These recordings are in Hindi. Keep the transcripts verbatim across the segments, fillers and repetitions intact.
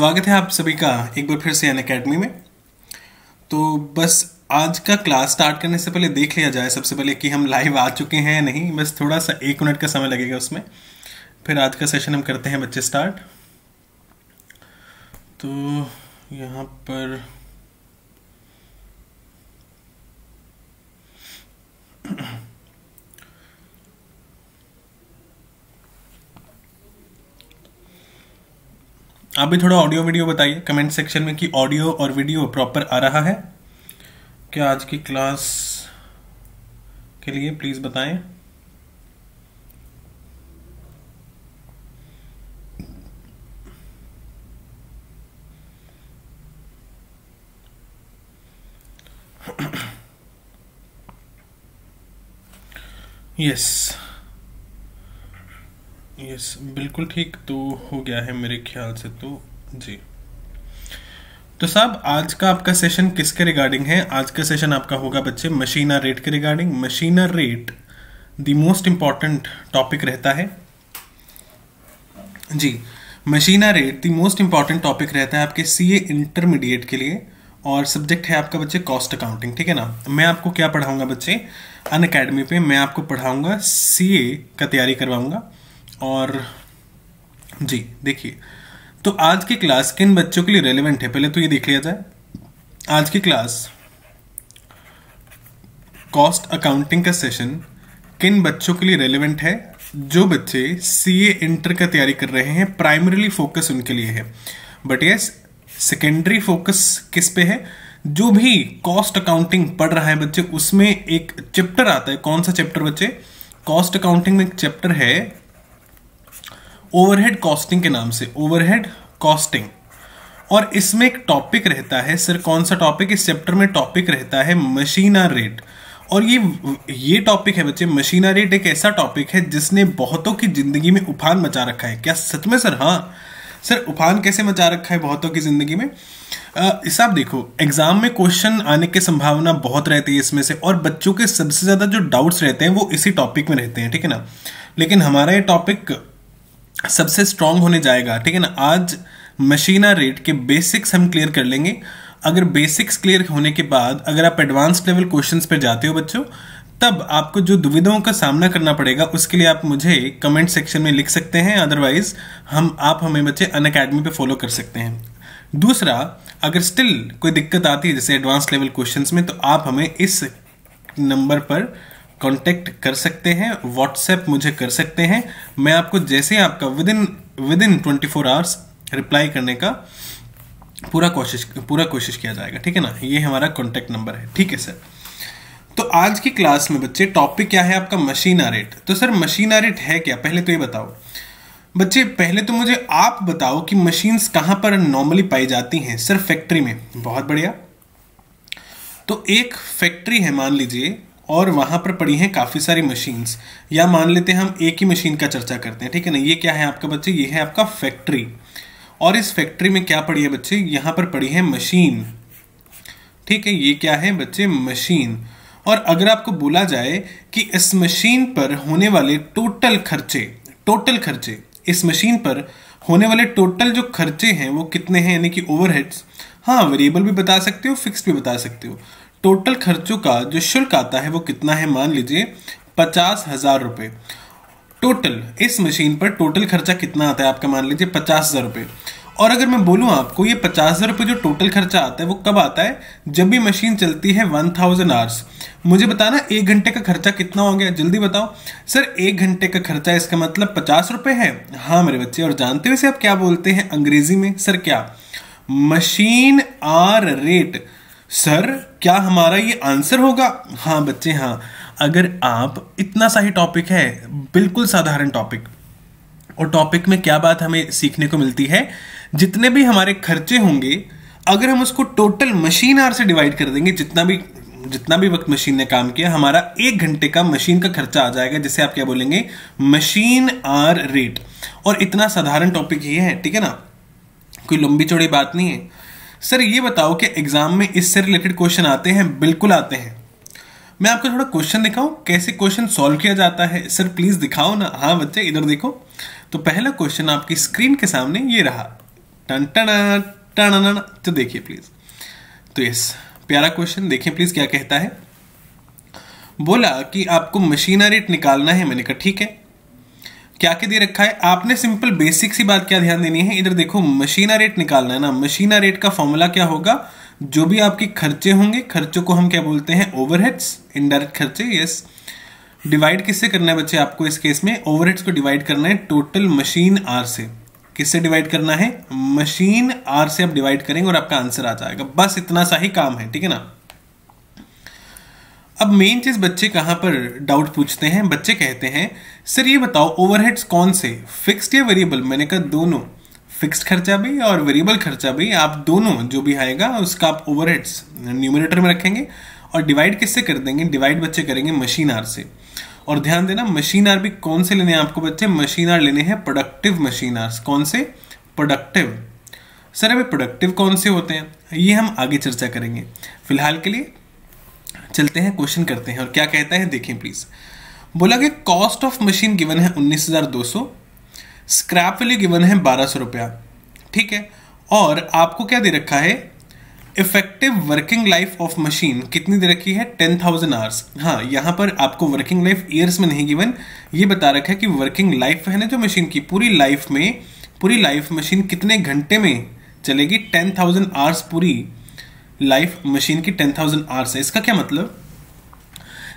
स्वागत है आप सभी का एक बार फिर से अनअकैडमी में। तो बस आज का क्लास स्टार्ट करने से पहले देख लिया जाए सबसे पहले कि हम लाइव आ चुके हैं या नहीं। बस थोड़ा सा एक मिनट का समय लगेगा उसमें, फिर आज का सेशन हम करते हैं बच्चे स्टार्ट। तो यहाँ पर आप भी थोड़ा ऑडियो वीडियो बताइए कमेंट सेक्शन में कि ऑडियो और वीडियो प्रॉपर आ रहा है क्या आज की क्लास के लिए, प्लीज़ बताएं। यस यस बिल्कुल ठीक तो हो गया है मेरे ख्याल से। तो जी तो साहब आज का आपका सेशन किसके रिगार्डिंग है? आज का सेशन आपका होगा बच्चे मशीन आवर रेट के regarding. Machine hour rate the most important topic रहता है जी। Machine hour rate the most important topic रहता है आपके सीए इंटरमीडिएट के लिए, और सब्जेक्ट है आपका बच्चे कॉस्ट अकाउंटिंग, ठीक है ना। मैं आपको क्या पढ़ाऊंगा बच्चे अनअकैडमी पे, मैं आपको पढ़ाऊंगा सीए का तैयारी करवाऊंगा। और जी देखिए तो आज की क्लास किन बच्चों के लिए रेलेवेंट है पहले तो ये देख लिया जाए। आज की क्लास कॉस्ट अकाउंटिंग का सेशन किन बच्चों के लिए रेलेवेंट है? जो बच्चे सीए इंटर का तैयारी कर रहे हैं प्राइमरीली फोकस उनके लिए है, बट यस सेकेंडरी फोकस किस पे है? जो भी कॉस्ट अकाउंटिंग पढ़ रहा है बच्चे उसमें एक चैप्टर आता है। कौन सा चैप्टर बच्चे? कॉस्ट अकाउंटिंग में एक चैप्टर है ओवरहेड कॉस्टिंग के नाम से, ओवरहेड कॉस्टिंग, और इसमें एक टॉपिक रहता है। सर कौन सा टॉपिक? इस चैप्टर में टॉपिक रहता है मशीन आवर रेट। और ये ये टॉपिक है बच्चे मशीन आवर रेट एक ऐसा टॉपिक है जिसने बहुतों की जिंदगी में उफान मचा रखा है। क्या सच में सर? हाँ सर उफान कैसे मचा रखा है बहुतों की ज़िंदगी में? इस आप देखो एग्ज़ाम में क्वेश्चन आने की संभावना बहुत रहती है इसमें से, और बच्चों के सबसे ज़्यादा जो डाउट्स रहते हैं वो इसी टॉपिक में रहते हैं, ठीक है ना। लेकिन हमारा ये टॉपिक सबसे स्ट्रॉन्ग होने जाएगा, ठीक है ना। आज मशीन आवर रेट के बेसिक्स हम क्लियर कर लेंगे। अगर बेसिक्स क्लियर होने के बाद अगर आप एडवांस लेवल क्वेश्चंस पर जाते हो बच्चों, तब आपको जो दुविधाओं का सामना करना पड़ेगा उसके लिए आप मुझे कमेंट सेक्शन में लिख सकते हैं। अदरवाइज हम आप हमें बच्चे अनअकैडमी पे फॉलो कर सकते हैं। दूसरा, अगर स्टिल कोई दिक्कत आती है जैसे एडवांस लेवल क्वेश्चंस में, तो आप हमें इस नंबर पर कांटेक्ट कर सकते हैं, व्हाट्सएप मुझे कर सकते हैं। मैं आपको जैसे आपका within within twenty four hours reply करने का पूरा कोशिश पूरा कोशिश किया जाएगा, ठीक है ना। ये हमारा कॉन्टैक्ट नंबर है, ठीक है सर। तो आज की क्लास में बच्चे टॉपिक क्या है आपका? Machine hour rate. तो सर मशीन आवर रेट है क्या पहले तो ये बताओ बच्चे। पहले तो मुझे आप बताओ कि मशीन्स कहाँ पर नॉर्मली पाई जाती हैं? सर फैक्ट्री में। बहुत बढ़िया। तो एक फैक्ट्री है मान लीजिए और वहाँ पर पड़ी हैं काफ़ी सारी मशीन्स, या मान लेते हैं हम एक ही मशीन का चर्चा करते हैं, ठीक है ना। ये क्या है आपका बच्चे? ये है आपका फैक्ट्री। और इस फैक्ट्री में क्या पड़ी है बच्चे? यहाँ पर पड़ी है मशीन, ठीक है। ये क्या है बच्चे? मशीन। और अगर आपको बोला जाए कि इस मशीन पर होने वाले टोटल खर्चे टोटल खर्चे इस मशीन पर होने वाले टोटल जो खर्चे हैं वो कितने हैं, यानी कि ओवरहेड्स। हाँ वेरिएबल भी बता सकते हो, फिक्स भी बता सकते हो। टोटल खर्चों का जो शुल्क आता है वो कितना है? मान लीजिए पचास हज़ार रुपये टोटल। इस मशीन पर टोटल खर्चा कितना आता है आपका? मान लीजिए पचास हज़ार रुपये। और अगर मैं बोलूँ आपको ये पचास हज़ार रुपये जो टोटल खर्चा आता है वो कब आता है? जब भी मशीन चलती है वन थाउजेंड आवर्स। मुझे बताना एक घंटे का खर्चा कितना हो गया, जल्दी बताओ। सर एक घंटे का खर्चा, इसका मतलब पचास रुपये है। हाँ मेरे बच्चे, और जानते हो इसे आप क्या बोलते हैं अंग्रेजी में? सर क्या? Machine hour rate. सर क्या हमारा ये आंसर होगा? हाँ बच्चे हाँ। अगर आप इतना सा ही टॉपिक है, बिल्कुल साधारण टॉपिक, और टॉपिक में क्या बात हमें सीखने को मिलती है? जितने भी हमारे खर्चे होंगे अगर हम उसको टोटल मशीन आवर से डिवाइड कर देंगे, जितना भी जितना भी वक्त मशीन ने काम किया, हमारा एक घंटे का मशीन का खर्चा आ जाएगा, जिसे आप क्या बोलेंगे? Machine hour rate. और इतना साधारण टॉपिक ही है, ठीक है ना, कोई लंबी चौड़ी बात नहीं है। सर ये बताओ कि एग्जाम में इससे रिलेटेड क्वेश्चन आते हैं? बिल्कुल आते हैं। मैं आपको थोड़ा क्वेश्चन दिखाऊं कैसे क्वेश्चन सॉल्व किया जाता है? सर प्लीज़ दिखाओ ना। हाँ बच्चे इधर देखो। तो पहला क्वेश्चन आपकी स्क्रीन के सामने ये रहा। Ton ton ton. तो देखिए प्लीज, तो यस प्यारा क्वेश्चन, देखिए प्लीज क्या कहता है। बोला कि आपको मशीन रेट निकालना है। मैंने कहा ठीक है, क्या क्या दे रखा है आपने, सिंपल बेसिक सी बात क्या ध्यान देनी है। इधर देखो मशीन रेट निकालना है ना, मशीन रेट का फॉर्मूला क्या होगा, जो भी आपके खर्चे होंगे, खर्चों को हम क्या बोलते हैं, ओवरहेड्स, इनडायरेक्ट खर्चे। यस, डिवाइड किससे करना है बच्चे, आपको इस केस में ओवरहेड्स को डिवाइड करना है टोटल मशीन आर से। किससे डिवाइड करना है, मशीन आर से आप डिवाइड करेंगे और आपका आंसर आ जाएगा। बस इतना सा ही काम है, ठीक है ना। अब मेन चीज बच्चे कहाँ पर डाउट पूछते हैं, बच्चे कहते हैं सर ये बताओ ओवरहेड्स कौन से, फिक्स्ड या वेरिएबल। मैंने कहा दोनों, फिक्स्ड खर्चा भी और वेरिएबल खर्चा भी, आप दोनों जो भी आएगा उसका आप ओवरहेड्स न्यूमरेटर में रखेंगे और डिवाइड किससे कर देंगे, डिवाइड बच्चे करेंगे मशीन आर से। और ध्यान देना मशीन आर भी कौन से लेने हैं आपको बच्चे, मशीन आर लेने हैं प्रोडक्टिव मशीन आर्स। कौन से, प्रोडक्टिव। सर अभी प्रोडक्टिव कौन से होते हैं ये हम आगे चर्चा करेंगे, फिलहाल के लिए चलते हैं क्वेश्चन करते हैं। और क्या कहता है देखें प्लीज, बोला कि कॉस्ट ऑफ मशीन गिवन है उन्नीस हज़ार दो सौ, स्क्रैप वैल्यू गिवन है बारह सौ रुपया, ठीक है। और आपको क्या दे रखा है, effective working life of machine कितनी दे रखी है, टेन थाउजेंड आवर्स। हाँ, यहाँ पर आपको वर्किंग लाइफ ईयर्स में नहीं गिवन, ये बता रखा है कि वर्किंग लाइफ है ना जो मशीन की, पूरी लाइफ में, पूरी लाइफ मशीन कितने घंटे में चलेगी, टेन थाउजेंड आवर्स पूरी लाइफ मशीन की टेन थाउजेंड आवर्स है। इसका क्या मतलब,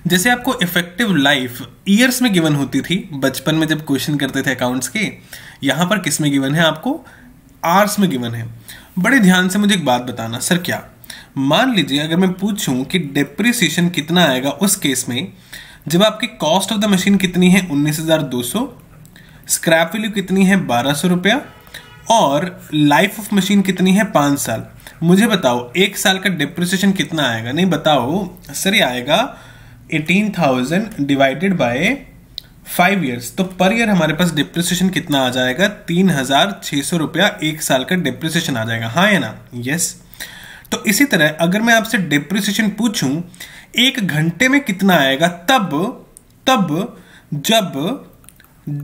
जैसे आपको इफेक्टिव लाइफ ईयर्स में गिवन होती थी बचपन में जब क्वेश्चन करते थे अकाउंट्स के, यहाँ पर किस में गिवन है आपको, आवर्स में गिवन है। बड़े ध्यान से मुझे एक बात बताना सर, क्या मान लीजिए अगर मैं पूछूं कि डेप्रिसिएशन कितना आएगा उस केस में जब आपकी कॉस्ट ऑफ द मशीन कितनी है उन्नीस हज़ार दो सौ, स्क्रैप वैल्यू कितनी है बारह सौ रुपया और लाइफ ऑफ मशीन कितनी है पाँच साल। मुझे बताओ एक साल का डिप्रिसिएशन कितना आएगा, नहीं बताओ सर, ये आएगा अठारह हज़ार डिवाइडेड बाय फाइव ईयर्स। तो पर ईयर हमारे पास डिप्रिसिएशन कितना आ जाएगा, तीन हज़ार छः सौ रुपया एक साल का डिप्रिसिएशन आ जाएगा, हाँ या ना। यस, तो इसी तरह अगर मैं आपसे डिप्रिसिएशन पूछूं एक घंटे में कितना आएगा, तब तब जब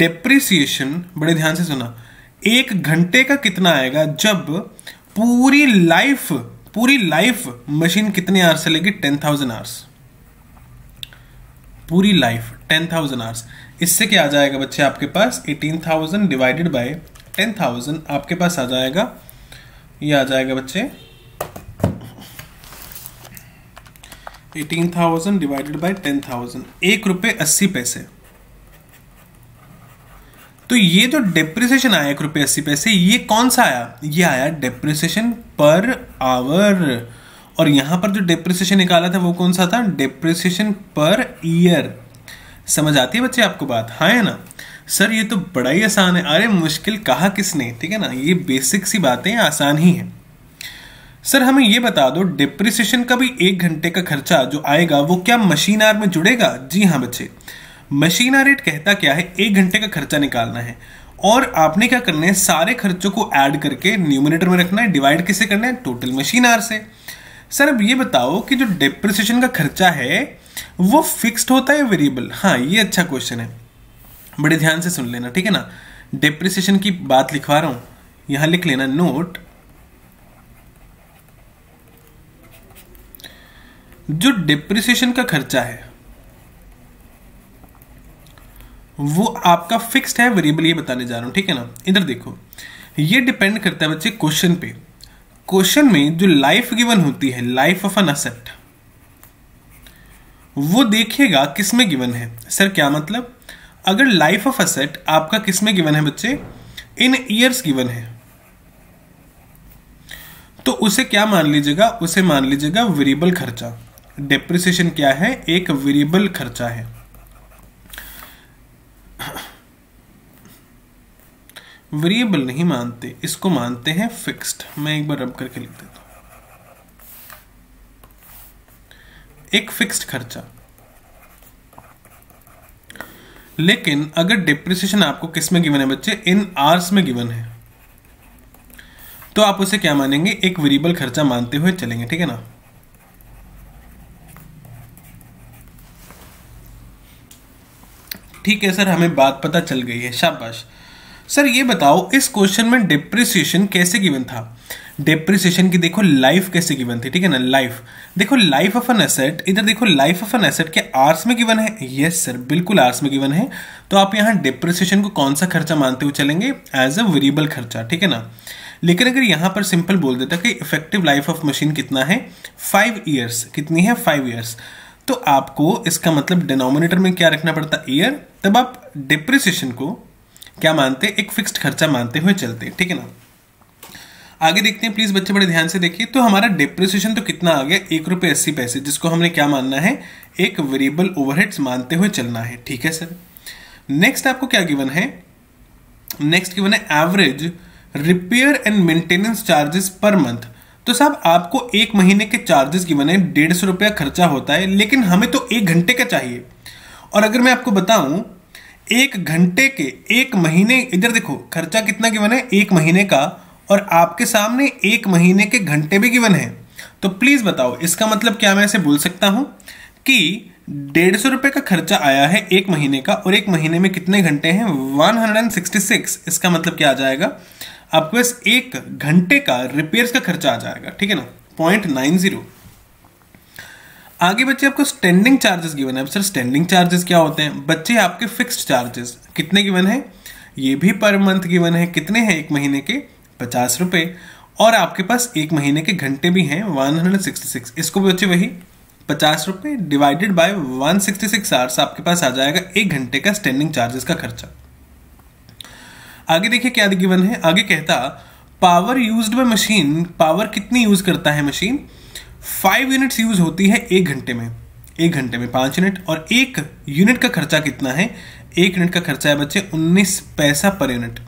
डिप्रिसिएशन, बड़े ध्यान से सुना, एक घंटे का कितना आएगा जब पूरी लाइफ, पूरी लाइफ मशीन कितने आवर्स चलेगी, टेन थाउजेंड आवर्स, पूरी लाइफ टेन थाउजेंड आवर्स। इससे क्या आ जाएगा बच्चे आपके पास, अठारह हज़ार डिवाइडेड बाय टेन थाउजेंड आपके पास आ जाएगा, ये आ जाएगा बच्चे अठारह हज़ार डिवाइडेड बाय टेन थाउजेंड, एक रुपये अस्सी पैसे। तो ये जो डेप्रिसिएशन आया एक रुपये अस्सी पैसे, ये कौन सा आया, ये आया डेप्रिसिएशन पर आवर। और यहाँ पर जो डेप्रिसिएशन निकाला था वो कौन सा था, डेप्रिसिएशन पर ईयर। समझ आती है बच्चे आपको बात, हाँ है ना। सर ये तो बड़ा ही आसान है, अरे मुश्किल कहा किसने, ठीक है ना, ये बेसिक सी बातें आसान ही हैं। सर हमें ये बता दो डेप्रिसिएशन का भी एक घंटे का खर्चा जो आएगा वो क्या मशीन आर में जुड़ेगा। जी हाँ बच्चे, मशीन आर रेट कहता क्या है, एक घंटे का खर्चा निकालना है और आपने क्या करना है, सारे खर्चों को ऐड करके न्यूमरेटर में रखना है, डिवाइड किससे करना है, टोटल मशीन आर से। सर अब ये बताओ कि जो डेप्रिसिएशन का खर्चा है वो फिक्स्ड होता है या वेरिएबल। हाँ ये अच्छा क्वेश्चन है, बड़े ध्यान से सुन लेना, ठीक है ना। डेप्रिसिएशन की बात लिखवा रहा हूँ, यहाँ लिख लेना नोट, जो डेप्रिसिएशन का खर्चा है वो आपका फिक्स्ड है वेरिएबल, ये बताने जा रहा हूँ, ठीक है ना। इधर देखो ये डिपेंड करता है बच्चे क्वेश्चन पे, क्वेश्चन में जो लाइफ गिवन होती है, लाइफ ऑफ एन एसेट, वो देखिएगा किस में गिवन है। सर क्या मतलब, अगर लाइफ ऑफ एसेट आपका किस में गिवन है बच्चे, इन ईयर्स गिवन है, तो उसे क्या मान लीजिएगा, उसे मान लीजिएगा वेरिएबल खर्चा। डेप्रिसिएशन क्या है, एक वेरिएबल खर्चा है। वेरिएबल नहीं मानते, इसको मानते हैं फिक्स्ड। मैं एक बार रब करके लिख देता हूं, एक फिक्स्ड खर्चा। लेकिन अगर डेप्रिसिएशन आपको किस में गिवन है बच्चे, इन आवर्स में गिवन है, तो आप उसे क्या मानेंगे, एक वेरिएबल खर्चा मानते हुए चलेंगे, ठीक है ना। ठीक है सर, हमें बात पता चल गई है, शाबाश। सर ये बताओ इस क्वेश्चन में डिप्रिसिएशन कैसे गिवन था। डिप्रिसिएशन की देखो लाइफ कैसे गिवन थी, ठीक है ना। लाइफ देखो, लाइफ ऑफ एन एसेट, इधर देखो लाइफ ऑफ एन एसेट के आर्स में गिवन है। यस सर बिल्कुल आर्स में गिवन है, तो आप यहाँ डिप्रिसिएशन को कौन सा खर्चा मानते हुए चलेंगे, एज अ वेरिएबल खर्चा, ठीक है ना। लेकिन अगर यहाँ पर सिंपल बोल देता कि इफेक्टिव लाइफ ऑफ मशीन कितना है, फाइव ईयर्स, कितनी है फाइव ईयर्स, तो आपको इसका मतलब डिनोमिनेटर में क्या रखना पड़ता, ईयर, तब आप डिप्रिसिएशन को क्या मानते, एक फिक्स्ड खर्चा मानते हुए चलते, ठीक है ना। आगे देखते हैं प्लीज बच्चे, बड़े ध्यान से देखिए। तो हमारा डिप्रिसिएशन तो कितना आ गया, एक रुपये अस्सी पैसे, जिसको हमने क्या मानना है, एक वेरिएबल ओवरहेड्स मानते हुए चलना है, ठीक है सर। नेक्स्ट आपको क्या गिवन है, नेक्स्ट गिवन है average repair and maintenance charges per month. तो साहब आपको एक महीने के चार्जेस गिवन है, डेढ़ सौ रुपया खर्चा होता है, लेकिन हमें तो एक घंटे का चाहिए। और अगर मैं आपको बताऊं एक घंटे के एक महीने, इधर देखो खर्चा कितना गिवन है, एक महीने का, और आपके सामने एक महीने के घंटे भी गिवन है, तो प्लीज़ बताओ इसका मतलब क्या मैं ऐसे बोल सकता हूँ कि डेढ़ सौ रुपये का खर्चा आया है एक महीने का, और एक महीने में कितने घंटे हैं, वन हंड्रेड सिक्सटी सिक्स। इसका मतलब क्या आ जाएगा, आपको बस एक घंटे का रिपेयर्स का खर्चा आ जाएगा, ठीक है ना, पॉइंट नाइन जीरो। आगे बच्चे आपको स्टैंडिंग चार्जेस गिवन है। अब सर स्टैंडिंग चार्जेस क्या होते हैं बच्चे, आपके फिक्स्ड चार्जेस कितने गिवन है, ये भी पर मंथ गिवन है, कितने हैं, एक महीने के पचास रुपये, और आपके पास एक महीने के घंटे भी हैं वन हंड्रेड सिक्सटी सिक्स। इसको भी बच्चे वही पचास रुपये divided by one hundred sixty six hours, आपके पास आ जाएगा एक घंटे का स्टैंडिंग चार्जेस का खर्चा। आगे देखिए क्या गिवन है, आगे कहता power used by machine, power कितनी यूज करता है मशीन, फाइव यूनिट्स यूज होती है एक घंटे में, एक घंटे में पाँच यूनिट, और एक यूनिट का खर्चा कितना है, एक यूनिट का खर्चा है बच्चे उन्नीस पैसा पर यूनिट।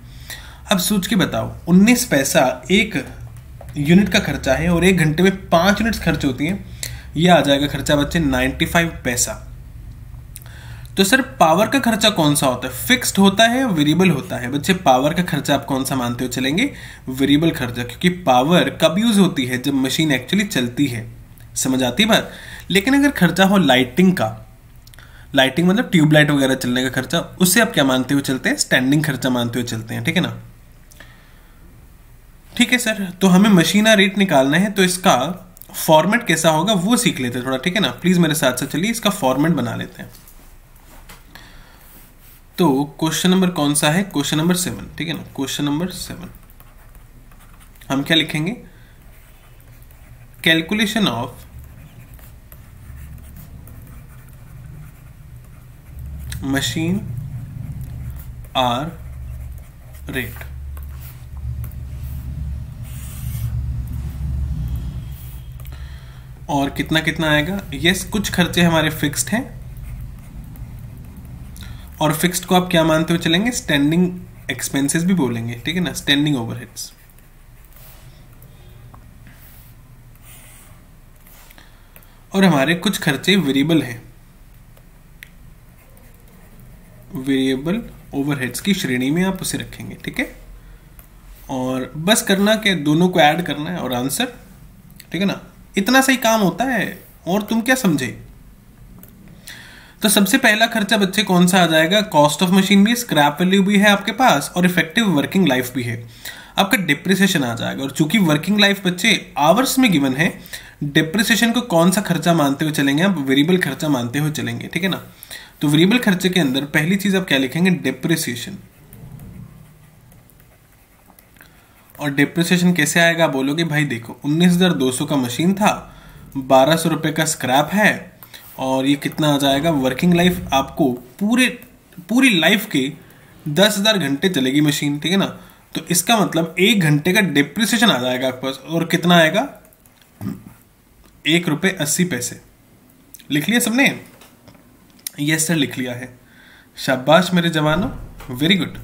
अब सोच के बताओ उन्नीस पैसा एक यूनिट का खर्चा है, और एक घंटे में पाँच यूनिट्स खर्च होती हैं, यह आ जाएगा खर्चा बच्चे नाइन्टी फाइव पैसा। तो सर पावर का खर्चा कौन सा होता है, फिक्स्ड होता है या वेरिएबल होता है, बच्चे पावर का खर्चा आप कौन सा मानते हो चलेंगे, वेरिएबल खर्चा, क्योंकि पावर कब यूज होती है, जब मशीन एक्चुअली चलती है, समझ आती है बात। लेकिन अगर खर्चा हो लाइटिंग का, लाइटिंग मतलब ट्यूबलाइट वगैरह चलने का खर्चा, उससे आप क्या मानते हुए चलते हैं, स्टैंडिंग खर्चा मानते हुए चलते हैं, ठीक है ना। ठीक है सर, तो हमें मशीन आवर रेट निकालना है, तो इसका फॉर्मेट कैसा होगा वो सीख लेते हैं थोड़ा, ठीक है ना। प्लीज मेरे साथ साथ चलिए इसका फॉर्मेट बना लेते हैं। तो क्वेश्चन नंबर कौन सा है, क्वेश्चन नंबर सेवन, ठीक है ना, क्वेश्चन नंबर सेवन हम क्या लिखेंगे, calculation of machine hour rate. और कितना कितना आएगा, यस कुछ खर्चे हमारे फिक्स्ड हैं, और फिक्स्ड को आप क्या मानते हुए चलेंगे, स्टैंडिंग एक्सपेंसेस भी बोलेंगे, ठीक है ना, स्टैंडिंग ओवरहेड्स। और हमारे कुछ खर्चे वेरिएबल हैं, वेरिएबल ओवरहेड्स की श्रेणी में आप उसे रखेंगे, ठीक है। और बस करना क्या, दोनों को ऐड करना है और आंसर, ठीक है ना, इतना सही काम होता है, और तुम क्या समझे। तो सबसे पहला खर्चा बच्चे कौन सा आ जाएगा, कॉस्ट ऑफ मशीन भी, स्क्रैप वैल्यू भी है आपके पास, और इफेक्टिव वर्किंग लाइफ भी है, आपका डिप्रिसिएशन आ जाएगा। और चूंकि वर्किंग लाइफ बच्चे आवर्स में गिवन है, डिप्रिसिएशन को कौन सा खर्चा मानते हुए चलेंगे, आप वेरिएबल खर्चा मानते हुए चलेंगे, ठीक है ना। तो वेरिएबल खर्चे के अंदर पहली चीज आप क्या लिखेंगे, डिप्रिसिएशन। और डिप्रिसिएशन कैसे आएगा, बोलोगे भाई देखो उन्नीस हज़ार दो सौ का मशीन था, बारह सौ रुपये का स्क्रैप है, और ये कितना आ जाएगा, वर्किंग लाइफ आपको पूरे पूरी लाइफ के दस हज़ार घंटे चलेगी मशीन, ठीक है ना। तो इसका मतलब एक घंटे का डिप्रिसिएशन आ जाएगा आपके पास, और कितना आएगा, एक रुपये अस्सी पैसे। लिख लिया सबने, यस सर लिख लिया है, शाबाश मेरे जवानों, वेरी गुड।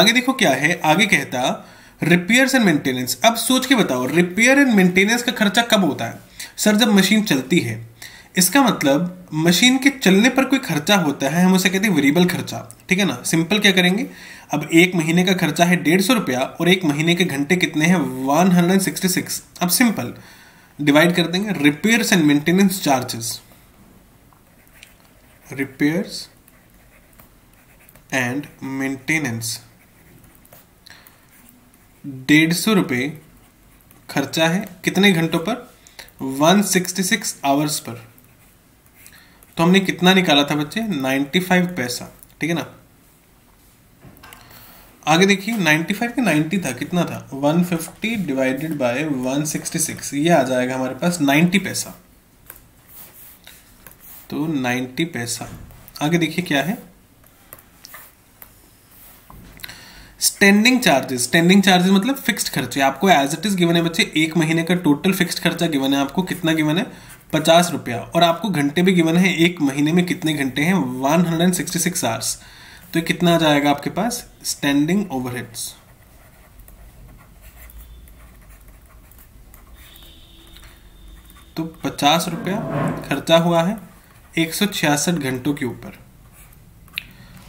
आगे देखो क्या है, आगे कहता रिपेयर्स एंड मेंटेनेंस। अब सोच के बताओ रिपेयर एंड मेंटेनेंस का खर्चा कब होता है, सर जब मशीन चलती है, इसका मतलब मशीन के चलने पर कोई खर्चा होता है, हम उसे कहते हैं वेरिएबल खर्चा, ठीक है ना। सिंपल क्या करेंगे, अब एक महीने का खर्चा है डेढ़ सौ रुपया, और एक महीने के घंटे कितने हैं वन हंड्रेड सिक्सटी सिक्स। अब सिंपल डिवाइड कर देंगे, repairs and maintenance charges, repairs and maintenance डेढ़ सौ रुपये खर्चा है कितने घंटों पर, एक सौ छियासठ आवर्स पर। तो हमने कितना निकाला था बच्चे, पचानवे पैसा, ठीक है ना। आगे देखिए पचानवे के नब्बे था, कितना था, एक सौ पचास डिवाइडेड बाय एक सौ छियासठ, ये आ जाएगा हमारे पास नब्बे पैसा। तो नब्बे पैसा। आगे देखिए क्या है, स्टैंडिंग चार्जेस। स्टैंडिंग चार्जेस मतलब फिक्स्ड खर्चे। आपको एज इट इज गिवन है बच्चे, एक महीने का टोटल फिक्स्ड खर्चा गिवन है आपको, कितना गिवन है, पचास रुपया। और आपको घंटे भी गिवन है, एक महीने में कितने घंटे हैं, एक सौ छियासठ आवर्स। तो कितना आ जाएगा आपके पास स्टैंडिंग ओवरहेड्स, तो पचास रुपया खर्चा हुआ है एक सौ छियासठ घंटों के ऊपर।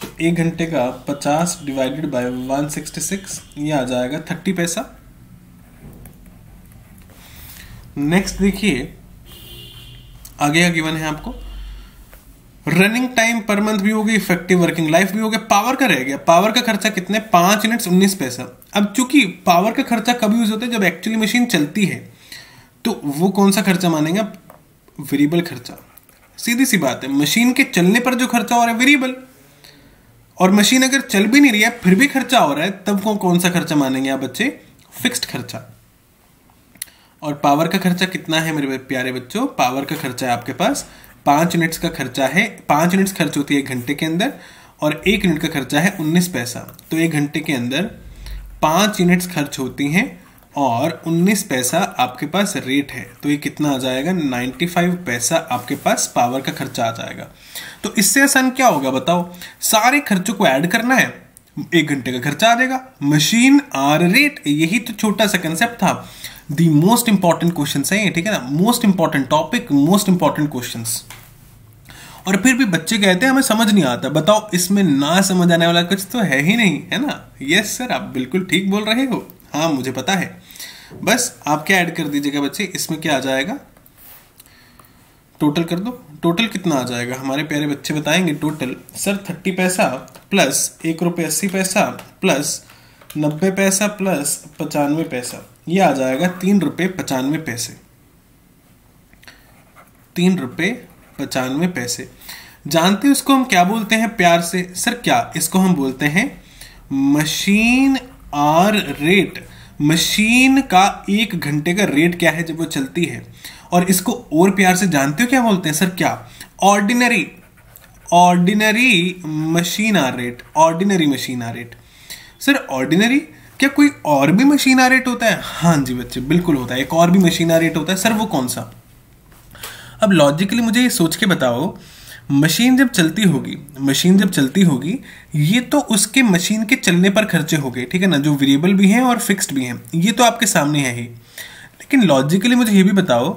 तो एक घंटे का पचास डिवाइडेड बाय एक सौ छियासठ, ये आ जाएगा तीस पैसा। नेक्स्ट देखिए आगे गिवन है आपको रनिंग टाइम पर मंथ भी हो गई, इफेक्टिव वर्किंग लाइफ भी हो गया, पावर का रह गया। पावर का खर्चा कितने, पाँच यूनिट्स उन्नीस पैसा। अब चूंकि पावर का खर्चा कब यूज होता है, जब एक्चुअली मशीन चलती है, तो वो कौन सा खर्चा मानेंगे, वेरिएबल खर्चा। सीधी सी बात है, मशीन के चलने पर जो खर्चा हो रहा है वेरिएबल, और मशीन अगर चल भी नहीं रही है फिर भी खर्चा हो रहा है, तब को कौन सा खर्चा मानेंगे आप बच्चे, फिक्स्ड खर्चा। और पावर का खर्चा कितना है मेरे प्यारे बच्चों, पावर का खर्चा है आपके पास पाँच यूनिट्स का खर्चा है, पाँच यूनिट्स खर्च होती है एक घंटे के अंदर, और एक यूनिट का खर्चा है उन्नीस पैसा। तो एक घंटे के अंदर पाँच यूनिट्स खर्च होती हैं और उन्नीस पैसा आपके पास रेट है। तो ये कितना आ जाएगा, पचानवे पैसा आपके पास पावर का खर्चा आ जाएगा। तो इससे आसान क्या होगा बताओ, सारे खर्चों को ऐड करना है, एक घंटे का खर्चा आ जाएगा, मशीन आर रेट। यही तो छोटा सा कंसेप्ट था, दी मोस्ट इंपॉर्टेंट क्वेश्चन है ये, ठीक है ना, most important topic, most important question. और फिर भी बच्चे कहते हैं हमें समझ नहीं आता, बताओ इसमें ना समझ आने वाला कुछ तो है ही नहीं, है ना। यस सर, आप बिल्कुल ठीक बोल रहे हो, हाँ मुझे पता है। बस आप क्या ऐड कर दीजिएगा बच्चे, इसमें क्या आ जाएगा, टोटल कर दो। टोटल कितना आ जाएगा हमारे प्यारे बच्चे बताएंगे, टोटल सर तीस पैसा प्लस एक रुपये अस्सी पैसा प्लस नब्बे पैसा प्लस पचानवे पैसा, ये आ जाएगा तीन रुपये पचानवे पैसे, तीन रुपये पचानवे पैसे। जानते हो इसको हम क्या बोलते हैं प्यार से, सर क्या, इसको हम बोलते हैं मशीन आर रेट। मशीन का एक घंटे का रेट क्या है जब वो चलती है। और इसको और प्यार से जानते हो क्या बोलते हैं सर क्या, ordinary, ordinary machine hour rate, ordinary machine hour rate. Sir ordinary, क्या कोई और भी मशीन आर रेट होता है? हाँ जी बच्चे बिल्कुल होता है, एक और भी मशीन आर रेट होता है। सर वो कौन सा? अब लॉजिकली मुझे ये सोच के बताओ, मशीन जब चलती होगी, मशीन जब चलती होगी, ये तो उसके मशीन के चलने पर खर्चे हो गए, ठीक है ना, जो वेरिएबल भी हैं और फिक्स्ड भी हैं, ये तो आपके सामने है ही। लेकिन लॉजिकली मुझे ये भी बताओ,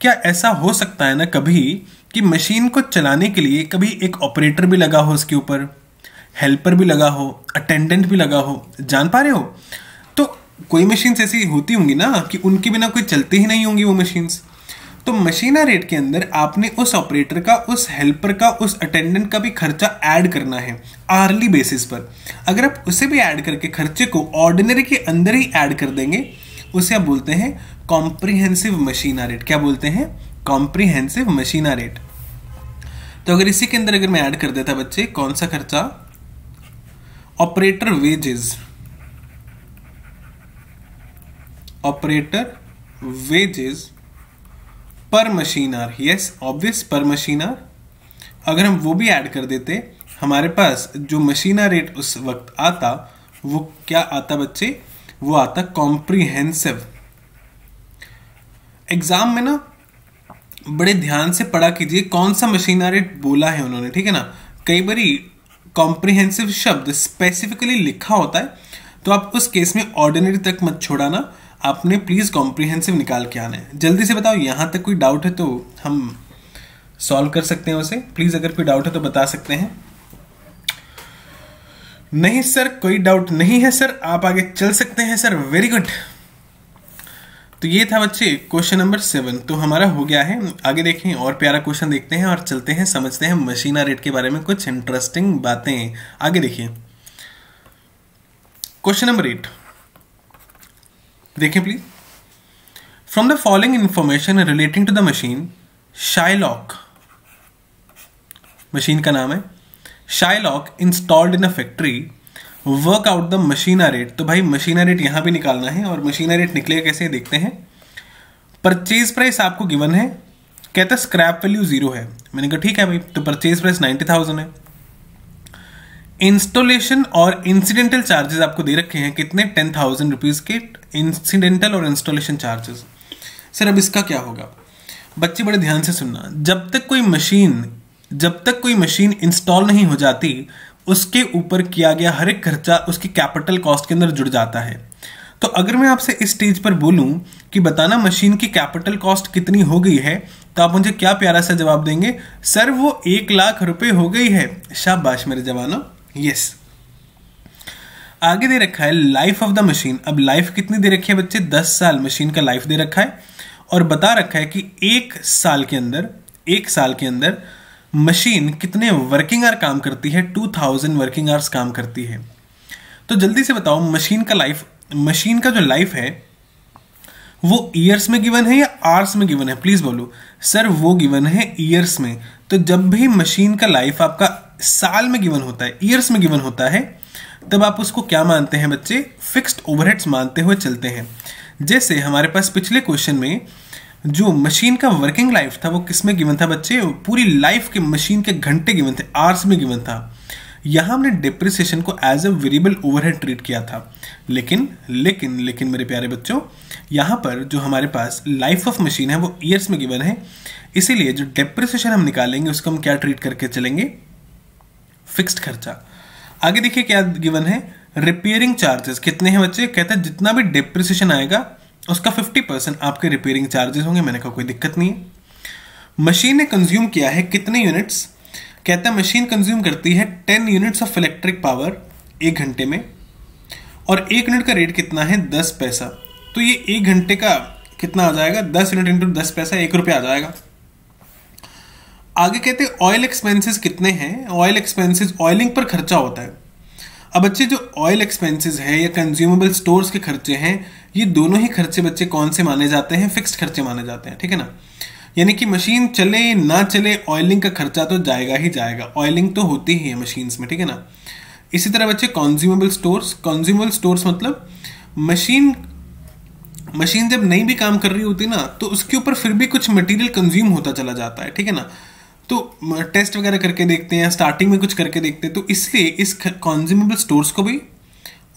क्या ऐसा हो सकता है ना कभी कि मशीन को चलाने के लिए कभी एक ऑपरेटर भी लगा हो, उसके ऊपर हेल्पर भी लगा हो, अटेंडेंट भी लगा हो, जान पा रहे हो। तो कोई मशीन्स ऐसी होती होंगी ना कि उनके बिना कोई चलती ही नहीं होंगी वो मशीन्स। तो मशीन रेट के अंदर आपने उस ऑपरेटर का, उस हेल्पर का, उस अटेंडेंट का भी खर्चा ऐड करना है आर्ली बेसिस पर। अगर आप उसे भी ऐड करके खर्चे को ऑर्डिनरी के अंदर ही ऐड कर देंगे, उसे आप बोलते हैं कॉम्प्रिहेंसिव मशीन रेट। क्या बोलते हैं? Comprehensive machine rate. तो अगर इसी के अंदर अगर मैं ऐड कर देता बच्चे कौन सा खर्चा, operator wages, operator wages per machine hour, yes obvious per machine hour. अगर हम वो भी ऐड कर देते, हमारे पास जो मशीन आर रेट उस वक्त आता वो क्या आता बच्चे, वो आता कॉम्प्रिहेंसिव। एग्जाम में ना बड़े ध्यान से पढ़ा कीजिए कौन सा मशीन आर रेट बोला है उन्होंने, ठीक है ना। कई बार कॉम्प्रिहेंसिव शब्द स्पेसिफिकली लिखा होता है, तो आप उस केस में ऑर्डिनरी तक मत छोड़ाना, आपने प्लीज़ कॉम्प्रिहेंसिव निकाल के आना है। जल्दी से बताओ, यहाँ तक कोई डाउट है तो हम सॉल्व कर सकते हैं उसे, प्लीज़ अगर कोई डाउट है तो बता सकते हैं। नहीं सर कोई डाउट नहीं है सर, आप आगे चल सकते हैं सर, वेरी गुड। तो ये था बच्चे क्वेश्चन नंबर सेवन, तो हमारा हो गया है। आगे देखें और प्यारा क्वेश्चन देखते हैं और चलते हैं, समझते हैं मशीन आर रेट के बारे में कुछ इंटरेस्टिंग बातें। आगे देखिए क्वेश्चन नंबर एट, देखें please. From the following information relating to the machine, Shylock, machine का नाम है, Shylock installed in a factory, work out the machine rate. तो भाई मशीन रेट यहाँ भी निकालना है, और मशीन रेट निकलेगा कैसे देखते हैं। परचेज प्राइस आपको गिवन है, कहता है स्क्रैप वैल्यू जीरो है, मैंने कहा ठीक है भाई, तो परचेज प्राइस नाइन्टी थाउजेंड है। इंस्टॉलेशन और इंसिडेंटल चार्जेस आपको दे रखे हैं कितने, टेन थाउजेंड रुपीज़ के इंसिडेंटल और इंस्टॉलेशन चार्जेस। सर अब इसका क्या होगा, बच्चे बड़े ध्यान से सुनना, जब तक कोई मशीन जब तक कोई मशीन इंस्टॉल नहीं हो जाती, उसके ऊपर किया गया हर एक खर्चा उसकी कैपिटल कॉस्ट के अंदर जुड़ जाता है। तो अगर मैं आपसे इस स्टेज पर बोलूं कि बताना मशीन की कैपिटल कॉस्ट कितनी हो गई है, तो आप मुझे क्या प्यारा सा जवाब देंगे, सर वो एक लाख रुपए हो गई है। शाबाश मेरे जवानों, यस। आगे दे रखा है लाइफ ऑफ द मशीन। अब लाइफ कितनी दे रखी है बच्चे, दस साल मशीन का लाइफ दे रखा है, और बता रखा है कि एक साल के अंदर एक साल के अंदर मशीन कितने वर्किंग आवर काम करती है, टू थाउजेंड वर्किंग आवर्स काम करती है। तो जल्दी से बताओ मशीन का लाइफ मशीन का जो लाइफ है वो ईयर्स में गिवन है या आवर्स में गिवन है, प्लीज बोलो। सर वो गिवन है ईयर्स में। तो जब भी मशीन का लाइफ आपका साल में गिवन होता है, ईयर्स में गिवन होता है, तब आप उसको क्या मानते हैं बच्चे, फिक्स्ड ओवरहेड्स मानते हुए चलते हैं। जैसे हमारे पास पिछले क्वेश्चन में जो मशीन का वर्किंग लाइफ था वो किस में गिवन था बच्चे, पूरी लाइफ के मशीन के घंटे गिवन थे, आवर्स में गिवन था। यहाँ हमने डिप्रिसिएशन को as a variable overhead treat किया था, लेकिन लेकिन लेकिन मेरे प्यारे बच्चों, यहाँ पर जो हमारे पास लाइफ ऑफ मशीन है वो ईयर्स में गिवन है, इसीलिए जो डिप्रिसिएशन हम निकालेंगे उसको हम क्या ट्रीट करके चलेंगे, फिक्स्ड खर्चा। आगे देखिए क्या गिवन है, रिपेयरिंग चार्जेस कितने हैं बच्चे, कहता है जितना भी डिप्रिसिएशन आएगा उसका फिफ्टी परसेंट आपके रिपेयरिंग चार्जेस होंगे। मैंने कहा कोई दिक्कत नहीं है। मशीन ने कंज्यूम किया है कितने यूनिट्स, कहता है मशीन कंज्यूम करती है ten units of electric power एक घंटे में, और एक यूनिट का रेट कितना है, दस पैसा। तो ये एक घंटे का कितना आ जाएगा, दस यूनिट इंटू दस पैसा, एक रुपया आ जाएगा। आगे कहते हैं ऑयल एक्सपेंसेस कितने हैं, ऑयल एक्सपेंसेस ऑयलिंग पर खर्चा होता है। अब बच्चे जो ऑयल एक्सपेंसेस है या कंज्यूमेबल स्टोर्स के खर्चे हैं, ये दोनों ही खर्चे बच्चे कौन से माने जाते हैं, फिक्स्ड खर्चे माने जाते हैं, ठीक है ना। यानी कि मशीन चले ना चले ऑयलिंग का खर्चा तो जाएगा ही जाएगा, ऑयलिंग तो होती ही है मशीन्स में, ठीक है ना। इसी तरह बच्चे कंज्यूमेबल स्टोर्स कंज्यूमेबल स्टोर्स मतलब मशीन मशीन जब नहीं भी काम कर रही होती ना, तो उसके ऊपर फिर भी कुछ मटेरियल कंज्यूम होता चला जाता है, ठीक है ना। तो टेस्ट वगैरह करके देखते हैं, स्टार्टिंग में कुछ करके देखते हैं, तो इसलिए इस कंज्यूमेबल स्टोर्स को भी,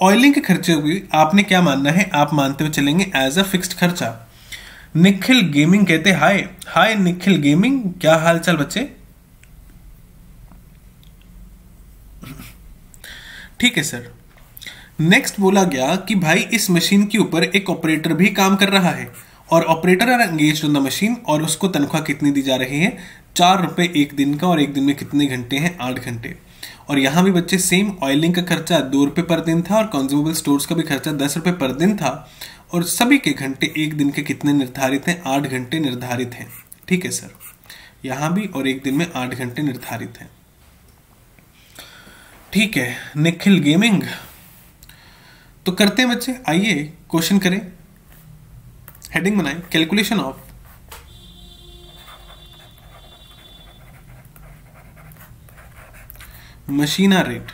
ऑयलिंग के खर्चे को भी आपने क्या मानना है, आप मानते हुए चलेंगे एज अ फिक्स्ड खर्चा। निखिल गेमिंग कहते हैं हाय हाय निखिल गेमिंग, क्या हाल चाल बच्चे, ठीक है सर। नेक्स्ट बोला गया कि भाई इस मशीन के ऊपर एक ऑपरेटर भी काम कर रहा है, और operator are engaged on the machine, और उसको तनख्वाह कितनी दी जा रही है, चार रुपये एक दिन का, और एक दिन में कितने घंटे हैं, आठ घंटे। और यहाँ भी बच्चे सेम, ऑयलिंग का खर्चा दो रुपये पर दिन था, और कंज्यूमेबल स्टोर्स का भी खर्चा दस रुपये पर दिन था, और सभी के घंटे एक दिन के कितने निर्धारित हैं, आठ घंटे निर्धारित हैं, ठीक है सर। यहाँ भी और एक दिन में आठ घंटे निर्धारित हैं, ठीक है निखिल गेमिंग। तो करते हैं बच्चे, आइए क्वेश्चन करें, हेडिंग बनाएं, calculation of. Machine hour rate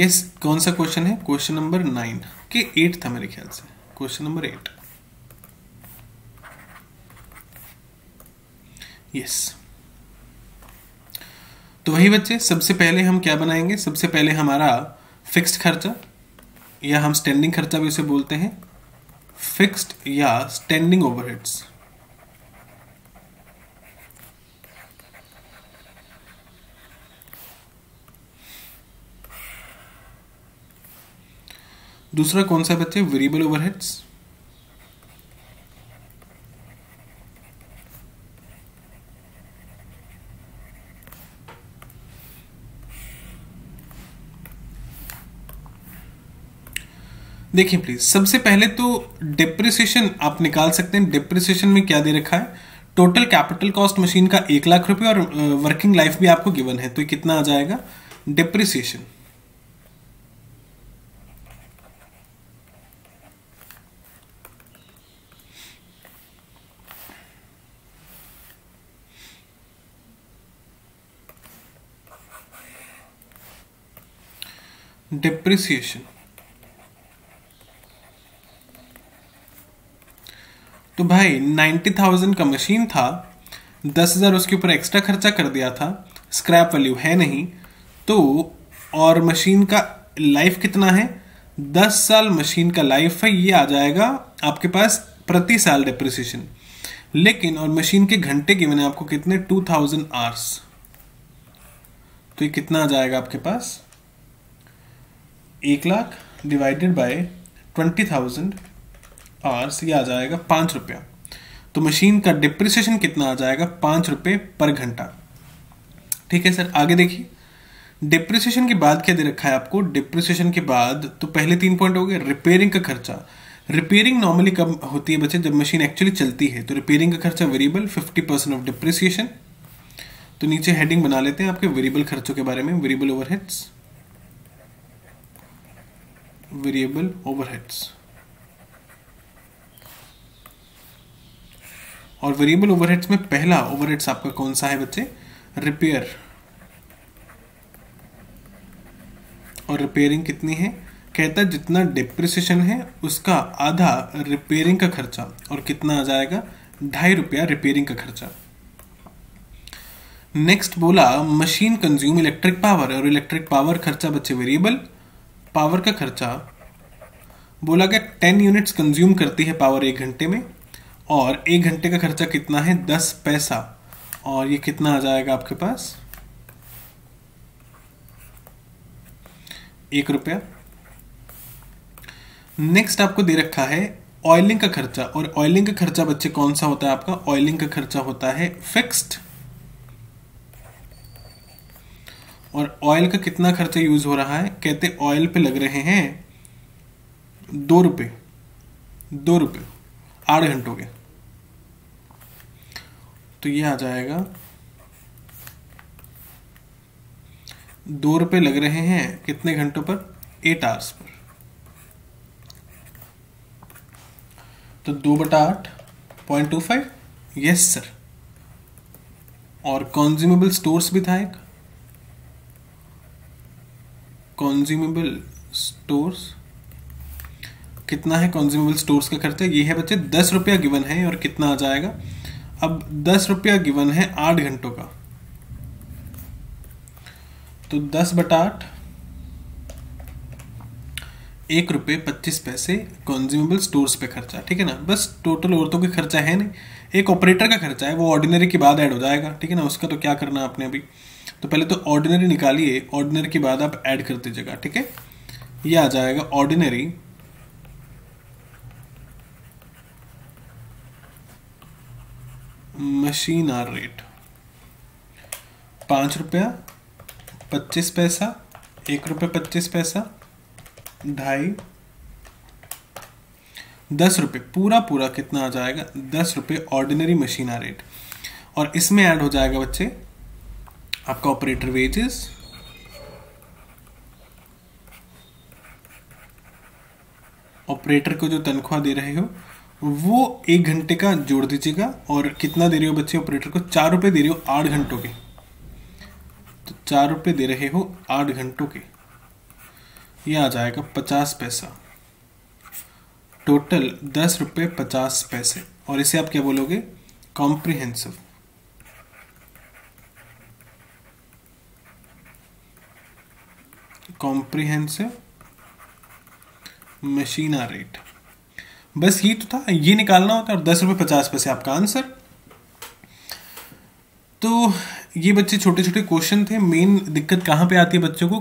yes, कौन सा क्वेश्चन है, क्वेश्चन नंबर नाइन के एट था मेरे ख्याल से, क्वेश्चन नंबर एट, यस। तो वही बच्चे, सबसे पहले हम क्या बनाएंगे, सबसे पहले हमारा फिक्स्ड खर्चा, या हम स्टैंडिंग खर्चा भी इसे बोलते हैं, फिक्स्ड या स्टैंडिंग ओवरहेड्स। दूसरा कौन सा बच्चे, वेरिएबल ओवरहेड्स। देखिए प्लीज, सबसे पहले तो डिप्रिसिएशन आप निकाल सकते हैं। डिप्रिसिएशन में क्या दे रखा है, टोटल कैपिटल कॉस्ट मशीन का एक लाख रुपए और वर्किंग लाइफ भी आपको गिवन है, तो कितना आ जाएगा डिप्रिसिएशन। डिप्रिसिएशन तो भाई नाइन्टी थाउजेंड का मशीन था, दस हजार उसके ऊपर एक्स्ट्रा खर्चा कर दिया था, स्क्रैप वैल्यू है नहीं तो, और मशीन का लाइफ कितना है दस साल मशीन का लाइफ है, ये आ जाएगा आपके पास प्रति साल डिप्रिसिएशन। लेकिन और मशीन के घंटे की मैंने आपको कितने टू थाउजेंड आवर्स, तो ये कितना आ जाएगा आपके पास एक lakh divided by twenty thousand hours, ये आ जाएगा पाँच रुपया। तो मशीन का डिप्रिसिएशन कितना आ जाएगा पाँच रुपये पर घंटा। ठीक है सर, आगे देखिए डिप्रिसिएशन के बाद क्या दे रखा है आपको। डिप्रिसिएशन के बाद तो पहले तीन पॉइंट हो गए। रिपेयरिंग का खर्चा, रिपेयरिंग नॉर्मली कब होती है बच्चे, जब मशीन एक्चुअली चलती है। तो रिपेयरिंग का खर्चा variable fifty percent of depreciation. तो नीचे हेडिंग बना लेते हैं आपके वेरिएबल खर्चों के बारे में, वेरिएबल ओवरहेड्स, वेरिएबल ओवरहेड्स। और वेरिएबल ओवरहेड्स में पहला ओवरहेड्स आपका कौन सा है बच्चे, रिपेयर। और रिपेयरिंग कितनी है, कहता है जितना डिप्रिसिएशन है उसका आधा रिपेयरिंग का खर्चा, और कितना आ जाएगा ढाई रुपया रिपेयरिंग का खर्चा। नेक्स्ट बोला मशीन कंज्यूम इलेक्ट्रिक पावर, और इलेक्ट्रिक पावर खर्चा बच्चे वेरिएबल पावर का खर्चा बोला गया टेन यूनिट्स कंज्यूम करती है पावर एक घंटे में, और एक घंटे का खर्चा कितना है दस पैसा, और ये कितना आ जाएगा आपके पास एक रुपया। नेक्स्ट आपको दे रखा है ऑयलिंग का खर्चा, और ऑयलिंग का खर्चा बच्चे कौन सा होता है आपका, ऑयलिंग का खर्चा होता है फिक्स्ड। और ऑयल का कितना खर्चा यूज हो रहा है, कहते ऑयल पे लग रहे हैं दो रुपये, दो रुपये आठ घंटों के, तो ये आ जाएगा दो रुपये लग रहे हैं कितने घंटों पर, एट आवर्स पर। तो दो बटा आठ point two five, yes sir. और कंज्यूमेबल स्टोर्स भी था एक, कंज्यूमेबल स्टोर्स कितना है, कंज्यूमेबल स्टोर्स का खर्चा ये है बच्चे दस रुपया गिवन है, और कितना आ जाएगा अब दस रुपया गिवन है आठ घंटों का, तो दस बटा आठ एक रुपये पच्चीस पैसे कंज्यूमेबल स्टोर्स पे खर्चा। ठीक है ना, बस टोटल औरतों के खर्चा है नहीं, एक ऑपरेटर का खर्चा है वो ऑर्डिनरी के बाद ऐड हो जाएगा। ठीक है ना, उसका तो क्या करना आपने अभी, तो पहले तो ऑर्डिनरी निकालिए, ऑर्डिनरी के बाद आप ऐड कर दीजिएगा। ठीक है, ये आ जाएगा ऑर्डिनरी मशीन आवर रेट पाँच रुपया पच्चीस पैसा, एक रुपये पच्चीस पैसा, ढाई, दस रुपये पूरा पूरा कितना आ जाएगा दस रुपये ऑर्डिनरी मशीन आवर रेट। और इसमें ऐड हो जाएगा बच्चे आपका ऑपरेटर वेजेस, ऑपरेटर को जो तनख्वाह दे रहे हो वो एक घंटे का जोड़ दीजिएगा, और कितना दे रहे हो बच्चे ऑपरेटर को, चार रुपये दे रहे हो आठ घंटों के, तो चार रुपये दे रहे हो आठ घंटों के, ये आ जाएगा पचास पैसा। टोटल दस रुपये पचास पैसे, और इसे आप क्या बोलोगे comprehensive. Comprehensive machine hour rate, बस ये तो था, ये निकालना होता है। और दस रुपये पचास पैसे आपका आंसर। तो ये बच्चे छोटे छोटे क्वेश्चन थे। मेन दिक्कत कहाँ पे आती है बच्चों को,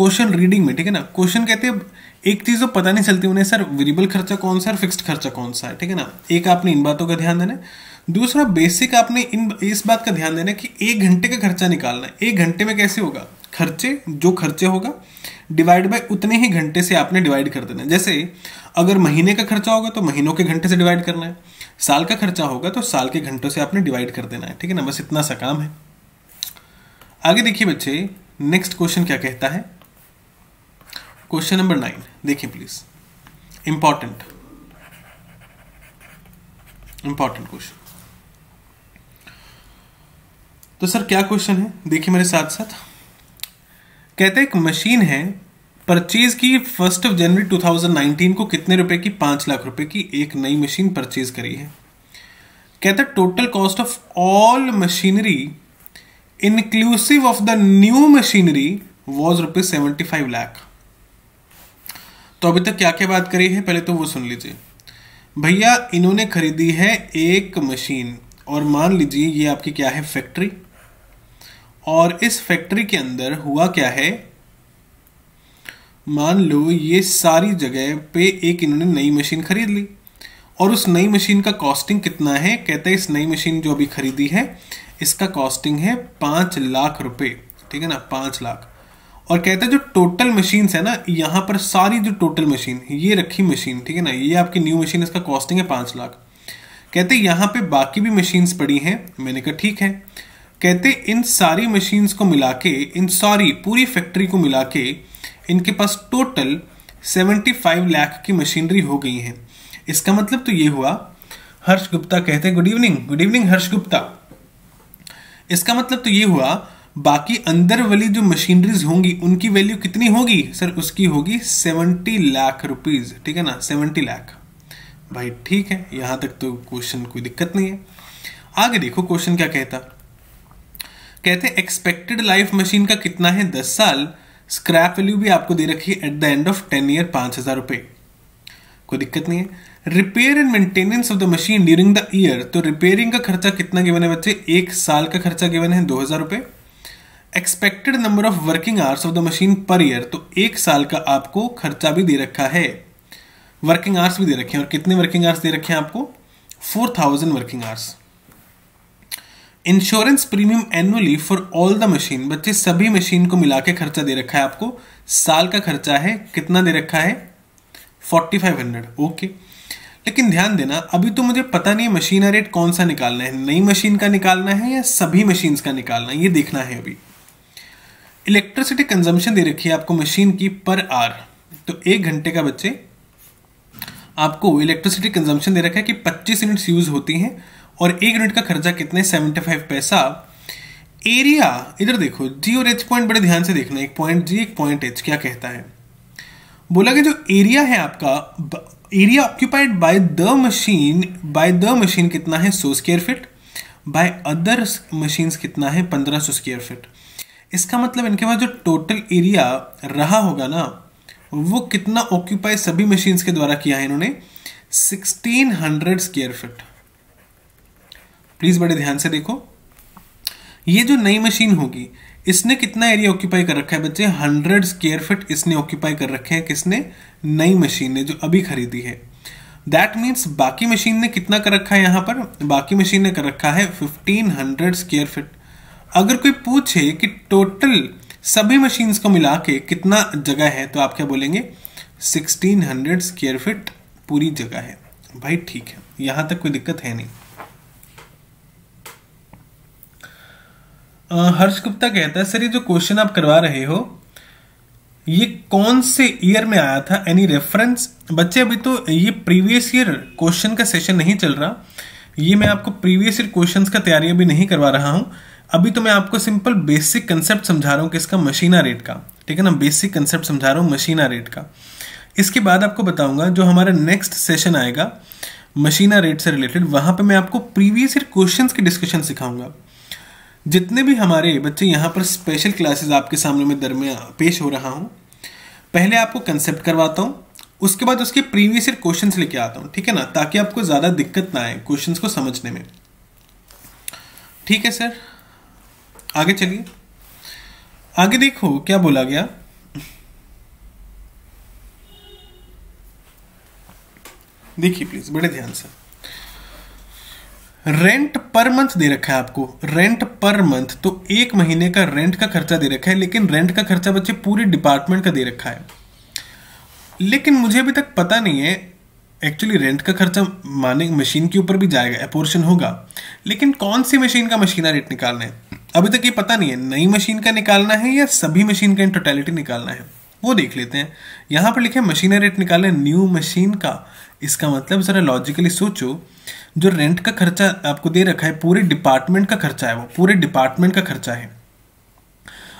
क्वेश्चन रीडिंग में। ठीक है ना, क्वेश्चन कहते हैं एक चीज़ तो पता नहीं चलती उन्हें, सर वेरिएबल खर्चा कौन सा है, फिक्स्ड खर्चा कौन सा है। ठीक है ना, एक आपने इन बातों का ध्यान देना है। दूसरा बेसिक आपने इन इस बात का ध्यान देना है कि एक घंटे का खर्चा निकालना है, एक घंटे में कैसे होगा, खर्चे जो खर्चे होगा डिवाइड बाय उतने ही घंटे से आपने डिवाइड कर देना है। जैसे अगर महीने का खर्चा होगा तो महीनों के घंटे से डिवाइड करना है, साल का खर्चा होगा तो साल के घंटों से आपने डिवाइड कर देना है, ठीक है ना, बस इतना सा काम है। आगे देखिए बच्चे, नेक्स्ट क्वेश्चन क्या कहता है, क्वेश्चन नंबर नाइन देखिए प्लीज, इंपॉर्टेंट इंपॉर्टेंट क्वेश्चन। तो सर क्या क्वेश्चन है, देखिए मेरे साथ साथ, कहते हैं एक मशीन है परचेज की first of January two thousand nineteen को कितने रुपए की, पांच लाख रुपए की एक नई मशीन परचेज करी है। कहता है total cost of all machinery inclusive of the new machinery was rupees seventy five lakh. तो अभी तक क्या क्या बात करी है पहले तो वो सुन लीजिए। भैया इन्होंने खरीदी है एक मशीन और मान लीजिए ये आपकी क्या है फैक्ट्री, और इस फैक्ट्री के अंदर हुआ क्या है, मान लो ये सारी जगह पे एक इन्होंने नई मशीन खरीद ली और उस नई मशीन का कॉस्टिंग कितना है। कहते हैं इस नई मशीन जो अभी खरीदी है इसका कॉस्टिंग है पाँच लाख रुपए, ठीक है ना, पाँच लाख। और कहते हैं जो टोटल मशीन्स है ना, यहाँ पर सारी जो टोटल मशीन ये रखी मशीन, ठीक है ना, ये आपकी न्यू मशीन, इसका कॉस्टिंग है पाँच लाख। कहते यहाँ पे बाकी भी मशीन्स पड़ी हैं, मैंने कहा ठीक है। कहते इन सारी मशीन्स को मिला के, इन सारी पूरी फैक्ट्री को मिला के इनके पास टोटल पचहत्तर लाख की मशीनरी हो गई है। इसका मतलब तो ये हुआ, हर्ष गुप्ता कहते हैं good evening, good evening Harsh Gupta. इसका मतलब तो ये हुआ बाकी अंदर वाली जो मशीनरीज होंगी उनकी वैल्यू कितनी होगी सर, उसकी होगी सत्तर लाख रुपीज, ठीक है ना, सत्तर लाख। भाई ठीक है, यहाँ तक तो क्वेश्चन कोई दिक्कत नहीं है। आगे देखो क्वेश्चन क्या कहता, कहते एक्सपेक्टेड लाइफ मशीन का कितना है दस साल, स्क्रैप वैल्यू भी आपको दे रखी है at the end of ten year पाँच हज़ार रुपये, कोई दिक्कत नहीं है। Repair and maintenance of the machine during the year, तो रिपेयरिंग का खर्चा कितना गिवन है बच्चे, एक साल का खर्चा गिवन है दो हज़ार रुपये। Expected number of working hours of the machine per year, तो एक साल का आपको खर्चा भी दे रखा है, वर्किंग आवर्स भी दे रखे हैं, और कितने वर्किंग आवर्स दे रखे हैं आपको, four thousand working hours. Insurance premium annually for all the machine, बच्चे सभी मशीन को मिला के खर्चा दे रखा है आपको, साल का खर्चा है कितना दे रखा है फोर्टी फाइव हंड्रेड, ओके। लेकिन ध्यान देना, अभी तो मुझे पता नहीं मशीन रेट कौन सा निकालना है, नई मशीन का निकालना है या सभी मशीन का निकालना है, ये देखना है अभी। इलेक्ट्रिसिटी कंजम्पशन दे रखी है आपको मशीन की पर आवर, तो एक घंटे का बच्चे आपको इलेक्ट्रिसिटी कंजम्पशन दे रखा है कि पच्चीस यूनिट्स यूज होती हैं, और एक यूनिट का खर्चा कितने सेवेंटी फाइव पैसा। एरिया इधर देखो, जी और एच पॉइंट बड़े ध्यान से देखना, एक पॉइंट जी एक पॉइंट एच, क्या कहता है, बोला कि जो एरिया है आपका, area occupied by the machine, by the machine कितना है सौ square feet, by other machines कितना है पंद्रह सौ स्क्वायर फीट। इसका मतलब इनके पास जो टोटल एरिया रहा होगा ना, वो कितना ऑक्यूपाई सभी मशीन्स के द्वारा किया है इन्होंने, सोलह सौ स्क्वायर फीट। प्लीज बड़े ध्यान से देखो, ये जो नई मशीन होगी इसने कितना एरिया ऑक्यूपाई कर रखा है बच्चे, सौ स्क्वायर फीट इसने ऑक्यूपाई कर रखे हैं, किसने, नई मशीन ने जो अभी खरीदी है। दैट मीन्स बाकी मशीन ने कितना कर रखा है, यहाँ पर बाकी मशीन ने कर रखा है फिफ्टीन हंड्रेड स्क्वायर फीट। अगर कोई पूछे कि टोटल सभी मशीन्स को मिला के कितना जगह है, तो आप क्या बोलेंगे, सोलह सौ स्क्वायर फीट पूरी जगह है। भाई ठीक है, यहाँ तक कोई दिक्कत है नहीं। आ, हर्ष गुप्ता कहता है सर ये जो क्वेश्चन आप करवा रहे हो ये कौन से ईयर में आया था, एनी रेफरेंस। बच्चे अभी तो ये प्रीवियस ईयर क्वेश्चन का सेशन नहीं चल रहा, ये मैं आपको प्रीवियस ईयर क्वेश्चंस का तैयारी अभी नहीं करवा रहा हूँ, अभी तो मैं आपको सिंपल बेसिक कंसेप्ट समझा रहा हूँ, किसका, मशीना रेट का, ठीक है ना, बेसिक कंसेप्ट समझा रहा हूँ मशीना रेट का। इसके बाद आपको बताऊंगा जो हमारा नेक्स्ट सेशन आएगा मशीना रेट से रिलेटेड, वहाँ पे मैं आपको प्रीवियस ईयर क्वेश्चंस की डिस्कशन सिखाऊंगा। जितने भी हमारे बच्चे यहाँ पर स्पेशल क्लासेज आपके सामने में दरमियान पेश हो रहा हूँ, पहले आपको कंसेप्ट करवाता हूँ, उसके बाद उसके प्रीवियस ईयर क्वेश्चंस लेके आता हूँ, ठीक है ना, ताकि आपको ज़्यादा दिक्कत ना आए क्वेश्चंस को समझने में। ठीक है सर, आगे चलिए। आगे देखो क्या बोला गया, देखिए प्लीज बड़े ध्यान से, रेंट पर मंथ दे रखा है आपको, रेंट पर मंथ, तो एक महीने का रेंट का खर्चा दे रखा है, लेकिन रेंट का खर्चा बच्चे पूरे डिपार्टमेंट का दे रखा है। लेकिन मुझे अभी तक पता नहीं है एक्चुअली रेंट का खर्चा माने मशीन के ऊपर भी जाएगा, अपोर्शन होगा, लेकिन कौन सी मशीन का मशीना रेट निकालना है अभी तक ये पता नहीं है। नई मशीन का निकालना है या सभी मशीन का इन टोटलिटी निकालना है, वो देख लेते हैं। यहाँ पर लिखे मशीना रेट निकालना न्यू मशीन का, इसका मतलब ज़रा लॉजिकली सोचो, जो रेंट का खर्चा आपको दे रखा है पूरे डिपार्टमेंट का खर्चा है, वो पूरे डिपार्टमेंट का खर्चा है।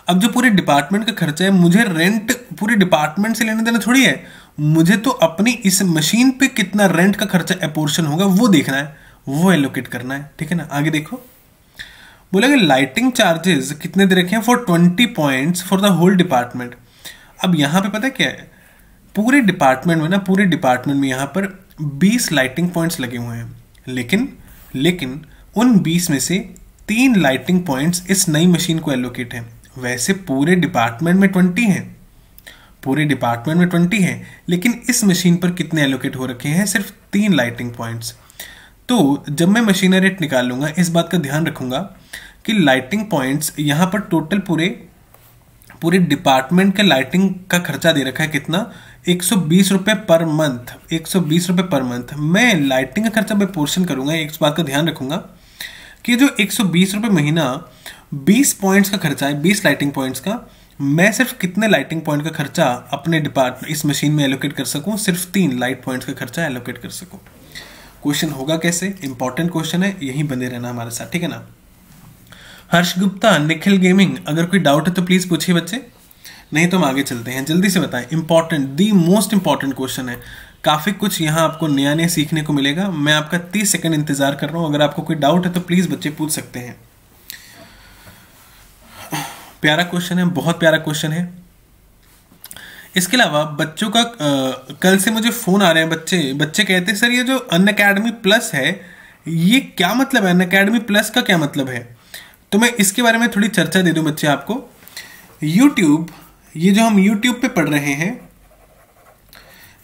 अब जो पूरे डिपार्टमेंट का खर्चा है, मुझे रेंट पूरे डिपार्टमेंट से लेने देना थोड़ी है, मुझे तो अपनी इस मशीन पे कितना रेंट का खर्चा अपोर्शन होगा वो देखना है, वो एलोकेट करना है, ठीक है ना। आगे देखो, बोला कि लाइटिंग चार्जेस कितने दे रखे हैं for twenty points for the whole department. अब यहाँ पे पता है क्या है, पूरे डिपार्टमेंट में ना, पूरे डिपार्टमेंट में यहाँ पर बीस लाइटिंग पॉइंट्स लगे हुए हैं, लेकिन लेकिन उन बीस में से तीन लाइटिंग पॉइंट्स इस नई मशीन को एलोकेट हैं। वैसे पूरे डिपार्टमेंट में बीस हैं, पूरे डिपार्टमेंट में बीस हैं, लेकिन इस मशीन पर कितने एलोकेट हो रखे हैं, सिर्फ तीन लाइटिंग पॉइंट्स। तो जब मैं मशीन रेट निकालूंगा इस बात का ध्यान रखूंगा कि लाइटिंग पॉइंट्स यहाँ पर टोटल पूरे पूरे डिपार्टमेंट के लाइटिंग का खर्चा दे रखा है कितना, एक सौ बीस रुपए पर मंथ, एक सौ बीस रुपए पर मंथ। मैं लाइटिंग का खर्चा मैं पोर्शन करूंगा, एक बात का ध्यान रखूंगा कि जो एक सौ बीस रुपए महीना बीस पॉइंट्स का खर्चा है, बीस लाइटिंग पॉइंट्स का, मैं सिर्फ कितने लाइटिंग पॉइंट का खर्चा अपने डिपार्टमेंट इस मशीन में एलोकेट कर सकूँ, सिर्फ तीन लाइट पॉइंट्स का खर्चा एलोकेट कर सकूँ। क्वेश्चन होगा कैसे, इंपॉर्टेंट क्वेश्चन है, यहीं बने रहना हमारे साथ, ठीक है ना। हर्ष गुप्ता, निखिल गेमिंग, अगर कोई डाउट है तो प्लीज़ पूछिए बच्चे, नहीं तो हम आगे चलते हैं। जल्दी से बताएं, important, the most important question है, काफ़ी कुछ यहाँ आपको नया नया सीखने को मिलेगा। मैं आपका तीस सेकंड इंतजार कर रहा हूँ, अगर आपको कोई डाउट है तो प्लीज़ बच्चे पूछ सकते हैं। प्यारा क्वेश्चन है, बहुत प्यारा क्वेश्चन है। इसके अलावा बच्चों का आ, कल से मुझे फ़ोन आ रहे हैं बच्चे, बच्चे कहते हैं सर ये जो अनअकैडमी प्लस है ये क्या मतलब है, अनअकैडमी प्लस का क्या मतलब है। तो मैं इसके बारे में थोड़ी चर्चा दे दूं बच्चे आपको। YouTube, ये जो हम YouTube पे पढ़ रहे हैं,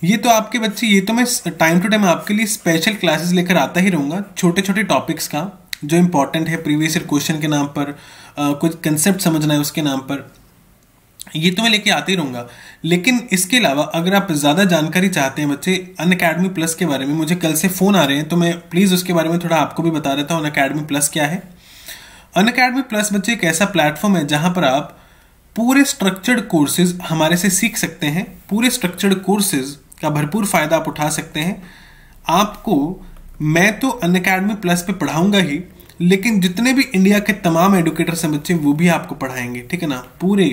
ये तो आपके बच्चे, ये तो मैं टाइम टू टाइम आपके लिए स्पेशल क्लासेस लेकर आता ही रहूँगा, छोटे छोटे टॉपिक्स का जो इम्पोर्टेंट है, प्रीवियस ईयर क्वेश्चन के नाम पर आ, कुछ कंसेप्ट समझना है उसके नाम पर, ये तो मैं लेके आते ही रहूँगा। लेकिन इसके अलावा अगर आप ज़्यादा जानकारी चाहते हैं बच्चे अनअकैडमी प्लस के बारे में, मुझे कल से फ़ोन आ रहे हैं तो मैं प्लीज़ उसके बारे में थोड़ा आपको भी बता देता हूँ, अनअकैडमी प्लस क्या है। अनअकैडमी प्लस बच्चे एक ऐसा प्लेटफॉर्म है जहाँ पर आप पूरे स्ट्रक्चर्ड कोर्सेज हमारे से सीख सकते हैं, पूरे स्ट्रक्चर्ड कोर्सेज का भरपूर फ़ायदा आप उठा सकते हैं। आपको, मैं तो अनअकैडमी प्लस पे पढ़ाऊंगा ही, लेकिन जितने भी इंडिया के तमाम एडुकेटर्स हैं बच्चे वो भी आपको पढ़ाएंगे, ठीक है ना, पूरे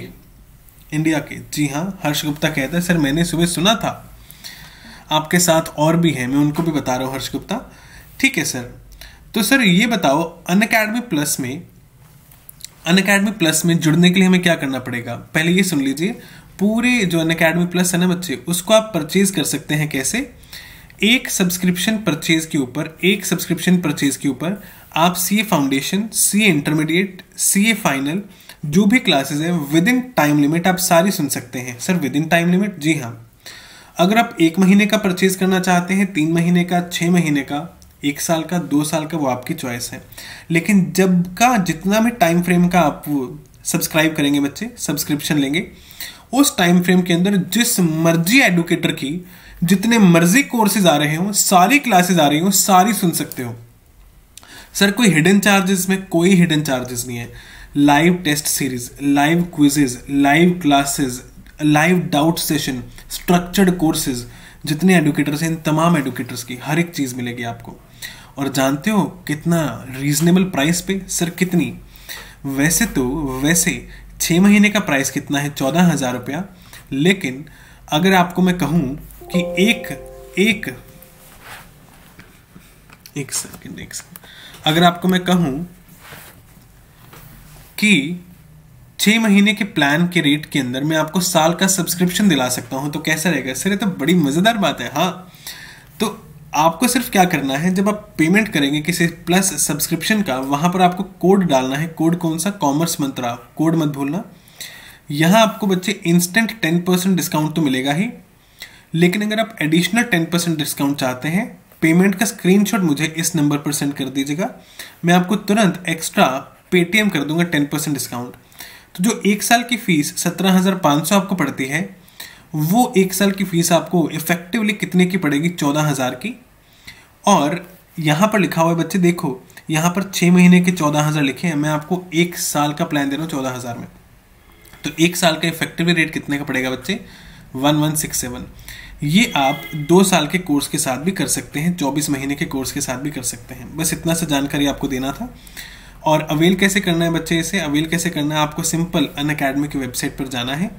इंडिया के। जी हाँ, हर्ष गुप्ता कहता है सर मैंने सुबह सुना था, आपके साथ और भी हैं, मैं उनको भी बता रहा हूँ हर्ष गुप्ता, ठीक है सर। तो सर ये बताओ अनअकैडमी प्लस में, अनअकैडमी प्लस में जुड़ने के लिए हमें क्या करना पड़ेगा। पहले ये सुन लीजिए, पूरे जो अनअकैडमी प्लस है ना बच्चे, उसको आप परचेज कर सकते हैं कैसे, एक सब्सक्रिप्शन परचेज के ऊपर, एक सब्सक्रिप्शन परचेज के ऊपर आप C A foundation, C A intermediate, C A final, जो भी क्लासेज हैं विद इन टाइम लिमिट आप सारी सुन सकते हैं। Sir within time limit, जी हाँ, अगर आप एक महीने का परचेज करना चाहते हैं, तीन महीने का, छः महीने का, एक साल का, दो साल का, वो आपकी चॉइस है, लेकिन जब का जितना भी टाइम फ्रेम का आप सब्सक्राइब करेंगे बच्चे, सब्सक्रिप्शन लेंगे, उस टाइम फ्रेम के अंदर जिस मर्जी एडुकेटर की जितने मर्जी कोर्सेज आ रहे हों, सारी क्लासेज आ रही हों, सारी सुन सकते हो। सर कोई हिडन चार्जेस में, कोई हिडन चार्जेस नहीं है। Live test series, live quizzes, live classes, live doubt session, structured courses, जितने एडुकेटर्स हैं इन तमाम एडुकेटर्स की हर एक चीज़ मिलेगी आपको। और जानते हो कितना रीजनेबल प्राइस पे, सर कितनी, वैसे तो वैसे छः महीने का प्राइस कितना है, चौदह हज़ार रुपया, लेकिन अगर आपको मैं कहूँ कि एक एक एक सेकेंड एक सेकेंड अगर आपको मैं कहूँ कि छः महीने के प्लान के रेट के अंदर मैं आपको साल का सब्सक्रिप्शन दिला सकता हूँ तो कैसा रहेगा। सर ये तो बड़ी मज़ेदार बात है। हाँ, तो आपको सिर्फ क्या करना है, जब आप पेमेंट करेंगे किसी प्लस सब्सक्रिप्शन का, वहाँ पर आपको कोड डालना है। कोड कौन सा, कॉमर्स मंत्रा, कोड मत भूलना। यहाँ आपको बच्चे इंस्टेंट टेन परसेंट डिस्काउंट तो मिलेगा ही, लेकिन अगर आप एडिशनल टेन परसेंट डिस्काउंट चाहते हैं, पेमेंट का स्क्रीनशॉट मुझे इस नंबर पर सेंड कर दीजिएगा, मैं आपको तुरंत एक्स्ट्रा पेटीएम कर दूंगा टेन परसेंट डिस्काउंट। तो जो एक साल की फीस सत्रह हज़ार पाँच सौ आपको पड़ती है, वो एक साल की फीस आपको इफेक्टिवली कितने की पड़ेगी, चौदह हज़ार की। और यहाँ पर लिखा हुआ है बच्चे, देखो यहाँ पर छः महीने के चौदह हज़ार लिखे हैं, मैं आपको एक साल का प्लान दे रहा हूँ चौदह हज़ार में। तो एक साल का इफेक्टिवली रेट कितने का पड़ेगा बच्चे, वन वन सिक्स सेवन। ये आप दो साल के कोर्स के साथ भी कर सकते हैं, चौबीस महीने के कोर्स के साथ भी कर सकते हैं। बस इतना सा जानकारी आपको देना था। और अवेल कैसे करना है बच्चे, इसे अवेल कैसे करना है आपको, सिंपल अनअकैडमी की वेबसाइट पर जाना है,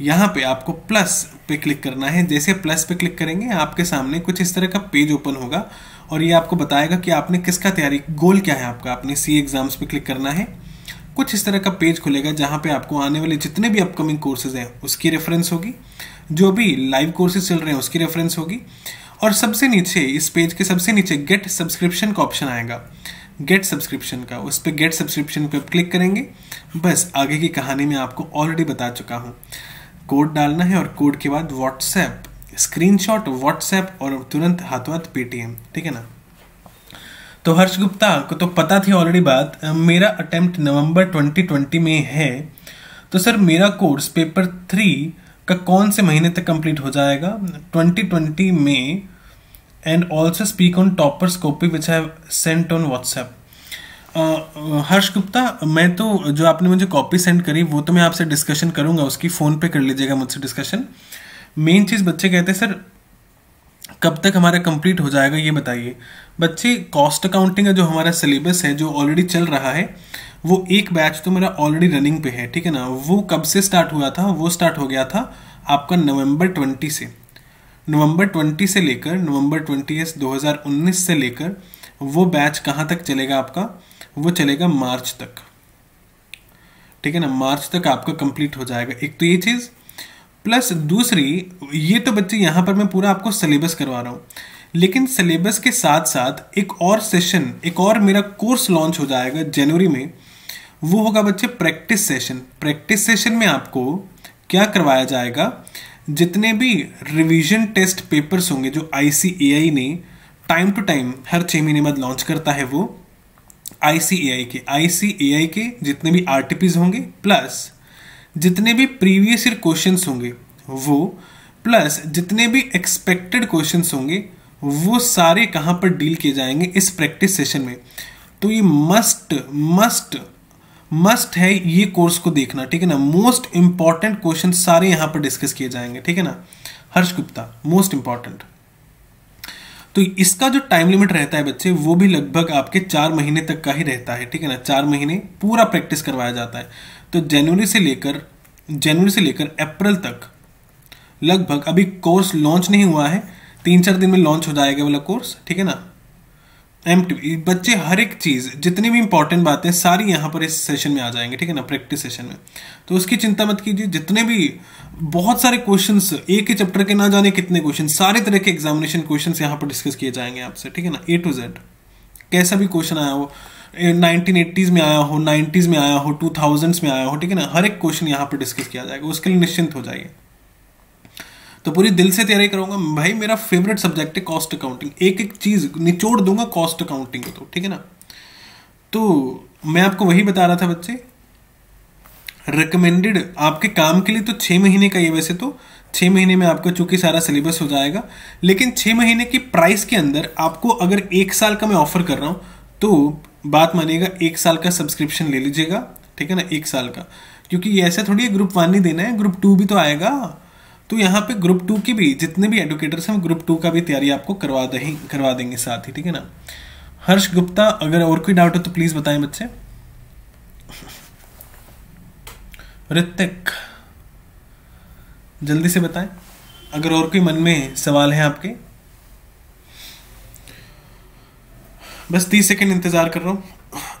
यहाँ पे आपको प्लस पे क्लिक करना है। जैसे प्लस पे क्लिक करेंगे आपके सामने कुछ इस तरह का पेज ओपन होगा और ये आपको बताएगा कि आपने किसका तैयारी, गोल क्या है आपका। आपने सी एग्ज़ाम्स पे क्लिक करना है, कुछ इस तरह का पेज खुलेगा जहाँ पे आपको आने वाले जितने भी अपकमिंग कोर्सेज हैं उसकी रेफरेंस होगी, जो भी लाइव कोर्सेज चल रहे हैं उसकी रेफरेंस होगी। और सबसे नीचे इस पेज के सबसे नीचे गेट सब्सक्रिप्शन का ऑप्शन आएगा, गेट सब्सक्रिप्शन का, उस पर गेट सब्सक्रिप्शन पर क्लिक करेंगे। बस आगे की कहानी में आपको ऑलरेडी बता चुका हूँ, कोड डालना है और कोड के बाद व्हाट्सएप स्क्रीनशॉट, व्हाट्सएप और तुरंत हाथों हाथ पेटीएम, ठीक है ना। तो हर्ष गुप्ता को तो पता थी ऑलरेडी बात। मेरा अटेम्प्ट नवंबर ट्वेंटी ट्वेंटी में है, तो सर मेरा कोर्स पेपर थ्री का कौन से महीने तक कंप्लीट हो जाएगा? ट्वेंटी ट्वेंटी में। And also speak on toppers copy which have sent on WhatsApp. Harsh Gupta, मैं तो जो आपने मुझे कॉपी सेंड करी वो तो मैं आपसे डिस्कशन करूँगा, उसकी फ़ोन पे कर लीजिएगा मुझसे डिस्कशन। मेन चीज़ बच्चे कहते हैं सर कब तक हमारा कंप्लीट हो जाएगा ये बताइए। बच्चे कॉस्ट अकाउंटिंग का जो हमारा सिलेबस है जो ऑलरेडी चल रहा है, वो एक बैच तो मेरा ऑलरेडी रनिंग पे है, ठीक है ना। वो कब से स्टार्ट हुआ था? वो स्टार्ट हो गया था आपका नवंबर ट्वेंटी से, नवंबर ट्वेंटी से लेकर नवंबर ट्वेंटी दो हज़ार उन्नीस से लेकर वो बैच कहाँ तक चलेगा आपका? वो चलेगा मार्च तक, ठीक है ना। मार्च तक आपका कंप्लीट हो जाएगा। एक तो ये चीज़, प्लस दूसरी ये तो बच्चे यहाँ पर मैं पूरा आपको सिलेबस करवा रहा हूँ, लेकिन सिलेबस के साथ साथ एक और सेशन, एक और मेरा कोर्स लॉन्च हो जाएगा जनवरी में। वो होगा बच्चे प्रैक्टिस सेशन। प्रैक्टिस सेशन में आपको क्या करवाया जाएगा, जितने भी रिवीजन टेस्ट पेपर्स होंगे जो आई सी ए आई ने टाइम टू टाइम हर छः महीने बाद लॉन्च करता है, वो आई सी ए आई के आई सी ए आई के जितने भी आर टी पीज़ होंगे, प्लस जितने भी प्रीवियस ईयर क्वेश्चंस होंगे वो, प्लस जितने भी एक्सपेक्टेड क्वेश्चंस होंगे वो सारे कहाँ पर डील किए जाएंगे इस प्रैक्टिस सेशन में। तो ये मस्ट मस्ट मस्ट है ये कोर्स को देखना, ठीक है ना। मोस्ट इम्पॉर्टेंट क्वेश्चन सारे यहाँ पर डिस्कस किए जाएंगे, ठीक है ना हर्ष गुप्ता, मोस्ट इम्पॉर्टेंट। तो इसका जो टाइम लिमिट रहता है बच्चे वो भी लगभग आपके चार महीने तक का ही रहता है, ठीक है ना। चार महीने पूरा प्रैक्टिस करवाया जाता है। तो जनवरी से लेकर जनवरी से लेकर अप्रैल तक लगभग, अभी कोर्स लॉन्च नहीं हुआ है, तीन चार दिन में लॉन्च हो जाएगा वाला कोर्स, ठीक है ना। एम टी बच्चे हर एक चीज़, जितनी भी इंपॉर्टेंट बातें सारी यहाँ पर इस सेशन में आ जाएंगे, ठीक है ना, प्रैक्टिस सेशन में। तो उसकी चिंता मत कीजिए, जितने भी बहुत सारे क्वेश्चंस, एक ही चैप्टर के ना जाने कितने क्वेश्चन, सारे तरह के एग्जामिनेशन क्वेश्चंस यहाँ पर डिस्कस किए जाएंगे आपसे, ठीक है ना। ए टू जेड कैसा भी क्वेश्चन आया हो, नाइनटीन एट्टीज़ में आया हो, नाइन्टीज़ में आया हो, टू थाउजेंड्स में आया हो, ठीक है ना, हर एक क्वेश्चन यहाँ पर डिस्कस किया जाएगा। उसके लिए निश्चिंत हो जाइए। तो पूरी दिल से तैयारी करूँगा भाई, मेरा फेवरेट सब्जेक्ट है कॉस्ट अकाउंटिंग, एक एक चीज़ निचोड़ दूंगा कॉस्ट अकाउंटिंग को, तो ठीक है ना। तो मैं आपको वही बता रहा था बच्चे, रिकमेंडेड आपके काम के लिए तो छः महीने का ये, वैसे तो छः महीने में आपका चूंकि सारा सिलेबस हो जाएगा, लेकिन छः महीने की प्राइस के अंदर आपको अगर एक साल का मैं ऑफर कर रहा हूँ तो बात मानिएगा, एक साल का सब्सक्रिप्शन ले लीजिएगा, ठीक है ना, एक साल का। क्योंकि ये ऐसा थोड़ी है ग्रुप वन नहीं देना है, ग्रुप टू भी तो आएगा। तो यहाँ पे ग्रुप टू की भी, जितने भी एडुकेटर्स हैं ग्रुप टू का भी तैयारी आपको करवा दें करवा देंगे साथ ही, ठीक है ना। हर्ष गुप्ता, अगर और कोई डाउट हो तो प्लीज़ बताएं बच्चे। ऋतिक, जल्दी से बताएं अगर और कोई मन में सवाल है आपके। बस तीस सेकंड इंतज़ार कर रहा हूँ,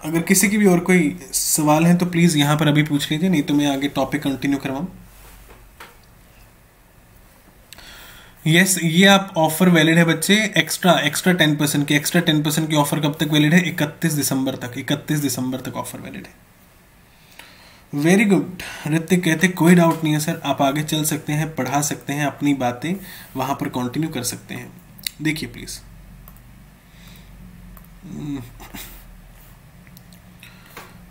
अगर किसी की भी और कोई सवाल है तो प्लीज़ यहाँ पर अभी पूछ लीजिए, नहीं तो मैं आगे टॉपिक कंटिन्यू करवाऊँ। यस yes, ये आप ऑफ़र वैलिड है बच्चे, एक्स्ट्रा एक्स्ट्रा टेन परसेंट की एक्स्ट्रा टेन परसेंट की ऑफ़र कब तक वैलिड है? इकतीस दिसंबर तक, इकतीस दिसंबर तक ऑफ़र वैलिड है। वेरी गुड ऋतिक, कहते कोई डाउट नहीं है सर, आप आगे चल सकते हैं, पढ़ा सकते हैं, अपनी बातें वहाँ पर कंटिन्यू कर सकते हैं। देखिए प्लीज़,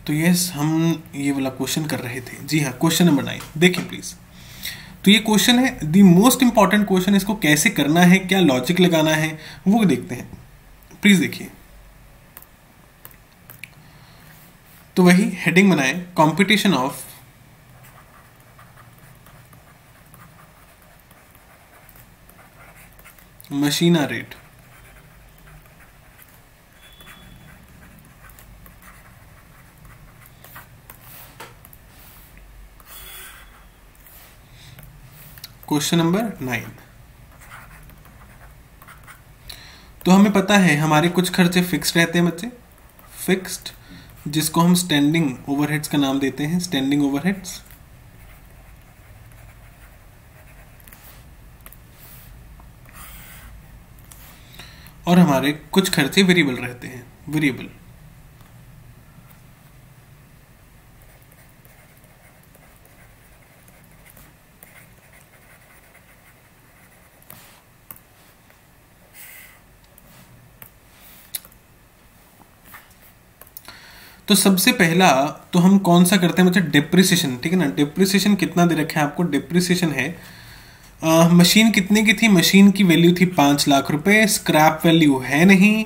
तो यस हम ये वाला क्वेश्चन कर रहे थे, जी हाँ क्वेश्चन नंबर नाइन, देखिए प्लीज़। तो ये क्वेश्चन है दी मोस्ट इंपॉर्टेंट क्वेश्चन, इसको कैसे करना है, क्या लॉजिक लगाना है वो देखते हैं, प्लीज देखिए। तो वही हेडिंग बनाए competition of machine hour rate. Question number nine. तो हमें पता है हमारे कुछ खर्चे फिक्स्ड रहते हैं बच्चे, फिक्स्ड जिसको हम स्टैंडिंग ओवरहेड्स का नाम देते हैं, स्टैंडिंग ओवरहेड्स। और हमारे कुछ खर्चे वेरिएबल रहते हैं, वेरिएबल। तो सबसे पहला तो हम कौन सा करते हैं बच्चे, डेप्रिसिएशन, ठीक है ना। डेप्रिसिएशन कितना दे रखा है आपको, डेप्रिसिएशन है आ, मशीन कितने की थी, मशीन की वैल्यू थी पाँच लाख रुपए, स्क्रैप वैल्यू है नहीं,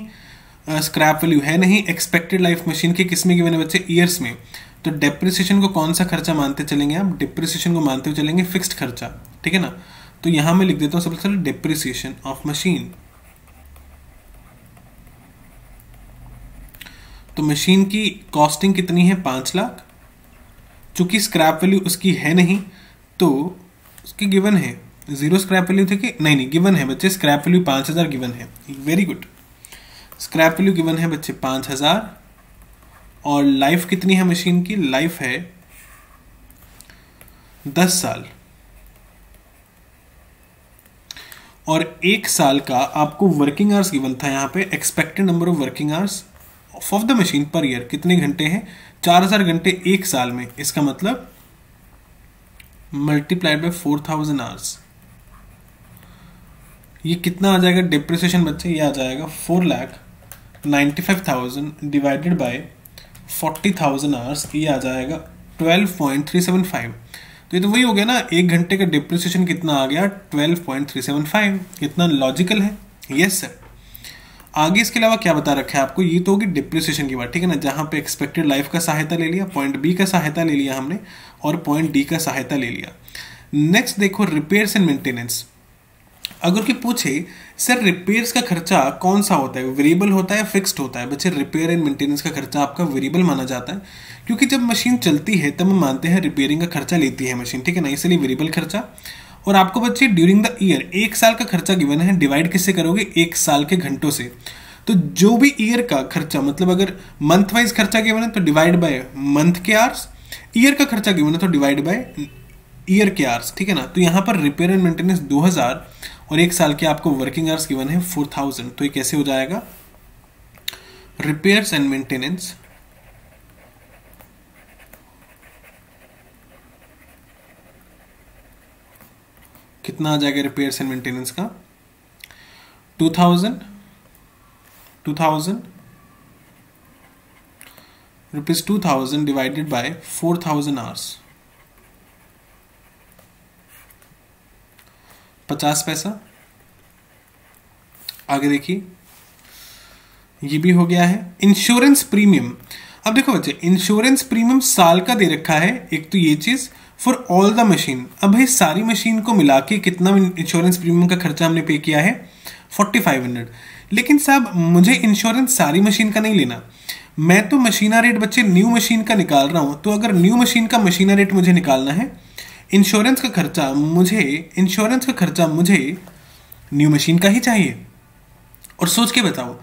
आ, स्क्रैप वैल्यू है नहीं, एक्सपेक्टेड लाइफ मशीन की किस में गिवन है बच्चे, ईयर्स में। तो डेप्रिसिएशन को कौन सा खर्चा मानते चलेंगे आप, डेप्रिसिएशन को मानते हुए चलेंगे फिक्स्ड खर्चा, ठीक है ना। तो यहाँ मैं लिख देता हूँ सबसे पहले डेप्रिसिएशन ऑफ मशीन। तो मशीन की कॉस्टिंग कितनी है, पाँच लाख, चूँकि स्क्रैप वैल्यू उसकी है नहीं तो उसकी गिवन है जीरो स्क्रैप वैल्यू थी कि नहीं, नहीं गिवन है बच्चे, स्क्रैप वैल्यू पाँच हज़ार गिवन है, very good. Scrap value given है बच्चे पाँच हज़ार और लाइफ कितनी है मशीन की, लाइफ है दस साल। और एक साल का आपको वर्किंग आवर्स गिवन था यहाँ पे, expected number of working hours of the machine per year, कितने घंटे हैं, चार हजार घंटे एक साल में। इसका मतलब multiplied by four thousand hours, ये कितना आ जाएगा डिप्रिसिएशन बच्चे, ये आ जाएगा four lakh ninety five thousand divided by forty thousand hours, ये आ जाएगा twelve point three seven five. तो ये तो वही हो गया ना, एक घंटे का डिप्रिसिएशन कितना आ गया, twelve point three seven five. कितना लॉजिकल है, यस सर। आगे इसके अलावा क्या बता रखा है आपको, ये तो होगी डिप्रिसिएशन की बात, ठीक है ना, जहाँ पे एक्सपेक्टेड लाइफ का सहायता ले लिया, पॉइंट बी का सहायता ले लिया हमने और पॉइंट डी का सहायता ले लिया। नेक्स्ट देखो रिपेयर्स एंड मेंटेनेंस। अगर कि पूछे सर रिपेयर्स का खर्चा कौन सा होता है, वेरिएबल होता है फिक्स्ड होता है, बच्चे रिपेयर एंड मेंटेनेंस का खर्चा आपका वेरिएबल माना जाता है, क्योंकि जब मशीन चलती है तब हम मानते हैं रिपेयरिंग का खर्चा लेती है मशीन, ठीक है ना, इसलिए वेरिएबल खर्चा। और आपको बच्चे ड्यूरिंग द ईयर, एक साल का खर्चा गिवन है, डिवाइड किससे करोगे, एक साल के घंटों से। तो जो भी ईयर का खर्चा, मतलब अगर मंथ वाइज खर्चा गिवन है तो डिवाइड बाय मंथ के आर्स, ईयर का खर्चा गिवन है तो डिवाइड बाय ईयर के आर्स, ठीक है ना। तो यहाँ पर रिपेयर एंड मेंटेनेंस दो हज़ार और एक साल के आपको वर्किंग आर्स गिवन है फोर थाउजेंड। तो ये कैसे हो जाएगा, रिपेयर्स एंड मेंटेनेंस कितना आ जाएगा, रिपेयर्स एंड मेंटेनेंस का two thousand two thousand rupees two thousand divided by four thousand hours, पचास पैसा। आगे देखिए ये भी हो गया है इंश्योरेंस प्रीमियम। अब देखो बच्चे इंश्योरेंस प्रीमियम साल का दे रखा है, एक तो ये चीज़ फॉर ऑल द मशीन। अब भाई सारी मशीन को मिला के कितना इंश्योरेंस प्रीमियम का खर्चा हमने पे किया है, फोर्टी फाइव हंड्रेड। लेकिन साहब मुझे इंश्योरेंस सारी मशीन का नहीं लेना, मैं तो मशीना रेट बच्चे न्यू मशीन का निकाल रहा हूँ। तो अगर न्यू मशीन का मशीना रेट मुझे निकालना है, इंश्योरेंस का खर्चा मुझे इंश्योरेंस का खर्चा मुझे न्यू मशीन का ही चाहिए। और सोच के बताओ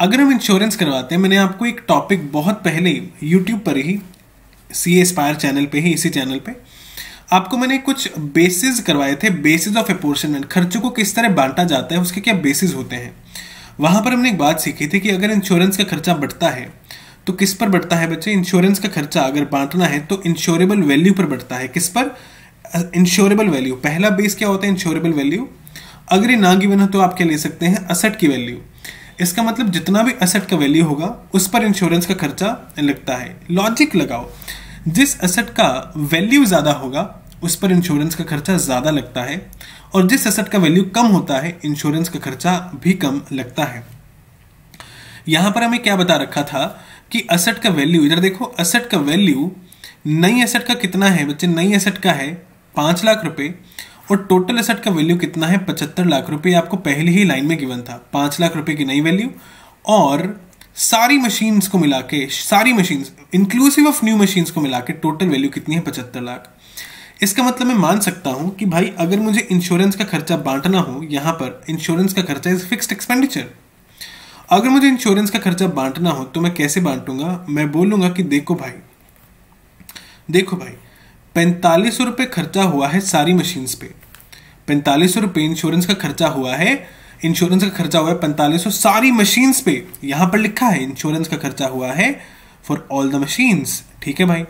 अगर हम इंश्योरेंस करवाते हैं, मैंने आपको एक टॉपिक बहुत पहले यूट्यूब पर ही सी ए स्पायर चैनल पे ही, इसी चैनल पे आपको मैंने कुछ बेसिस करवाए थे, बेसिस ऑफ अपोर्शनमेंट, खर्चों को किस तरह बांटा जाता है, उसके क्या बेसिस होते हैं। वहाँ पर हमने एक बात सीखी थी कि अगर इंश्योरेंस का खर्चा बढ़ता है तो किस पर बढ़ता है बच्चे, इंश्योरेंस का खर्चा अगर बांटना है तो इंश्योरेबल वैल्यू पर बढ़ता है। किस पर, इंश्योरेबल वैल्यू। पहला बेस क्या होता है, इंश्योरेबल वैल्यू। अगर ये ना गिवन हो तो आप क्या ले सकते हैं, असेट की वैल्यू। इसका मतलब जितना भी असेट का वैल्यू होगा उस पर इंश्योरेंस का खर्चा लगता है। लॉजिक लगाओ, जिस असेट का वैल्यू ज़्यादा होगा उस पर इंश्योरेंस का खर्चा ज़्यादा लगता है, और जिस एसेट का वैल्यू कम होता है इंश्योरेंस का खर्चा भी कम लगता है। यहाँ पर हमें क्या बता रखा था कि एसेट का वैल्यू, इधर देखो एसेट का वैल्यू नई एसेट का कितना है बच्चे, नई एसेट का है पाँच लाख रुपए और टोटल एसेट का वैल्यू कितना है पचहत्तर लाख रुपए। आपको पहली ही लाइन में गिवन था पाँच लाख रुपए की नई वैल्यू और सारी मशीन्स को मिला के, सारी machines inclusive of new machines को मिला के टोटल वैल्यू कितनी है पचहत्तर लाख। इसका मतलब मैं मान सकता हूँ कि भाई अगर मुझे इंश्योरेंस का खर्चा बांटना हो, यहाँ पर इंश्योरेंस का खर्चा इज फिक्स्ड एक्सपेंडिचर, अगर मुझे इंश्योरेंस का खर्चा बांटना हो तो मैं कैसे बांटूंगा, मैं बोलूँगा कि देखो भाई देखो भाई पैंतालीस सौ रुपये खर्चा हुआ है सारी मशीन्स पे, पैंतालीस सौ रुपये इंश्योरेंस का खर्चा हुआ है, इंश्योरेंस का खर्चा हुआ है पैंतालीस सौ सारी मशीन्स पे। यहाँ पर लिखा है इंश्योरेंस का खर्चा हुआ है फॉर ऑल द मशीन्स, ठीक है भाई।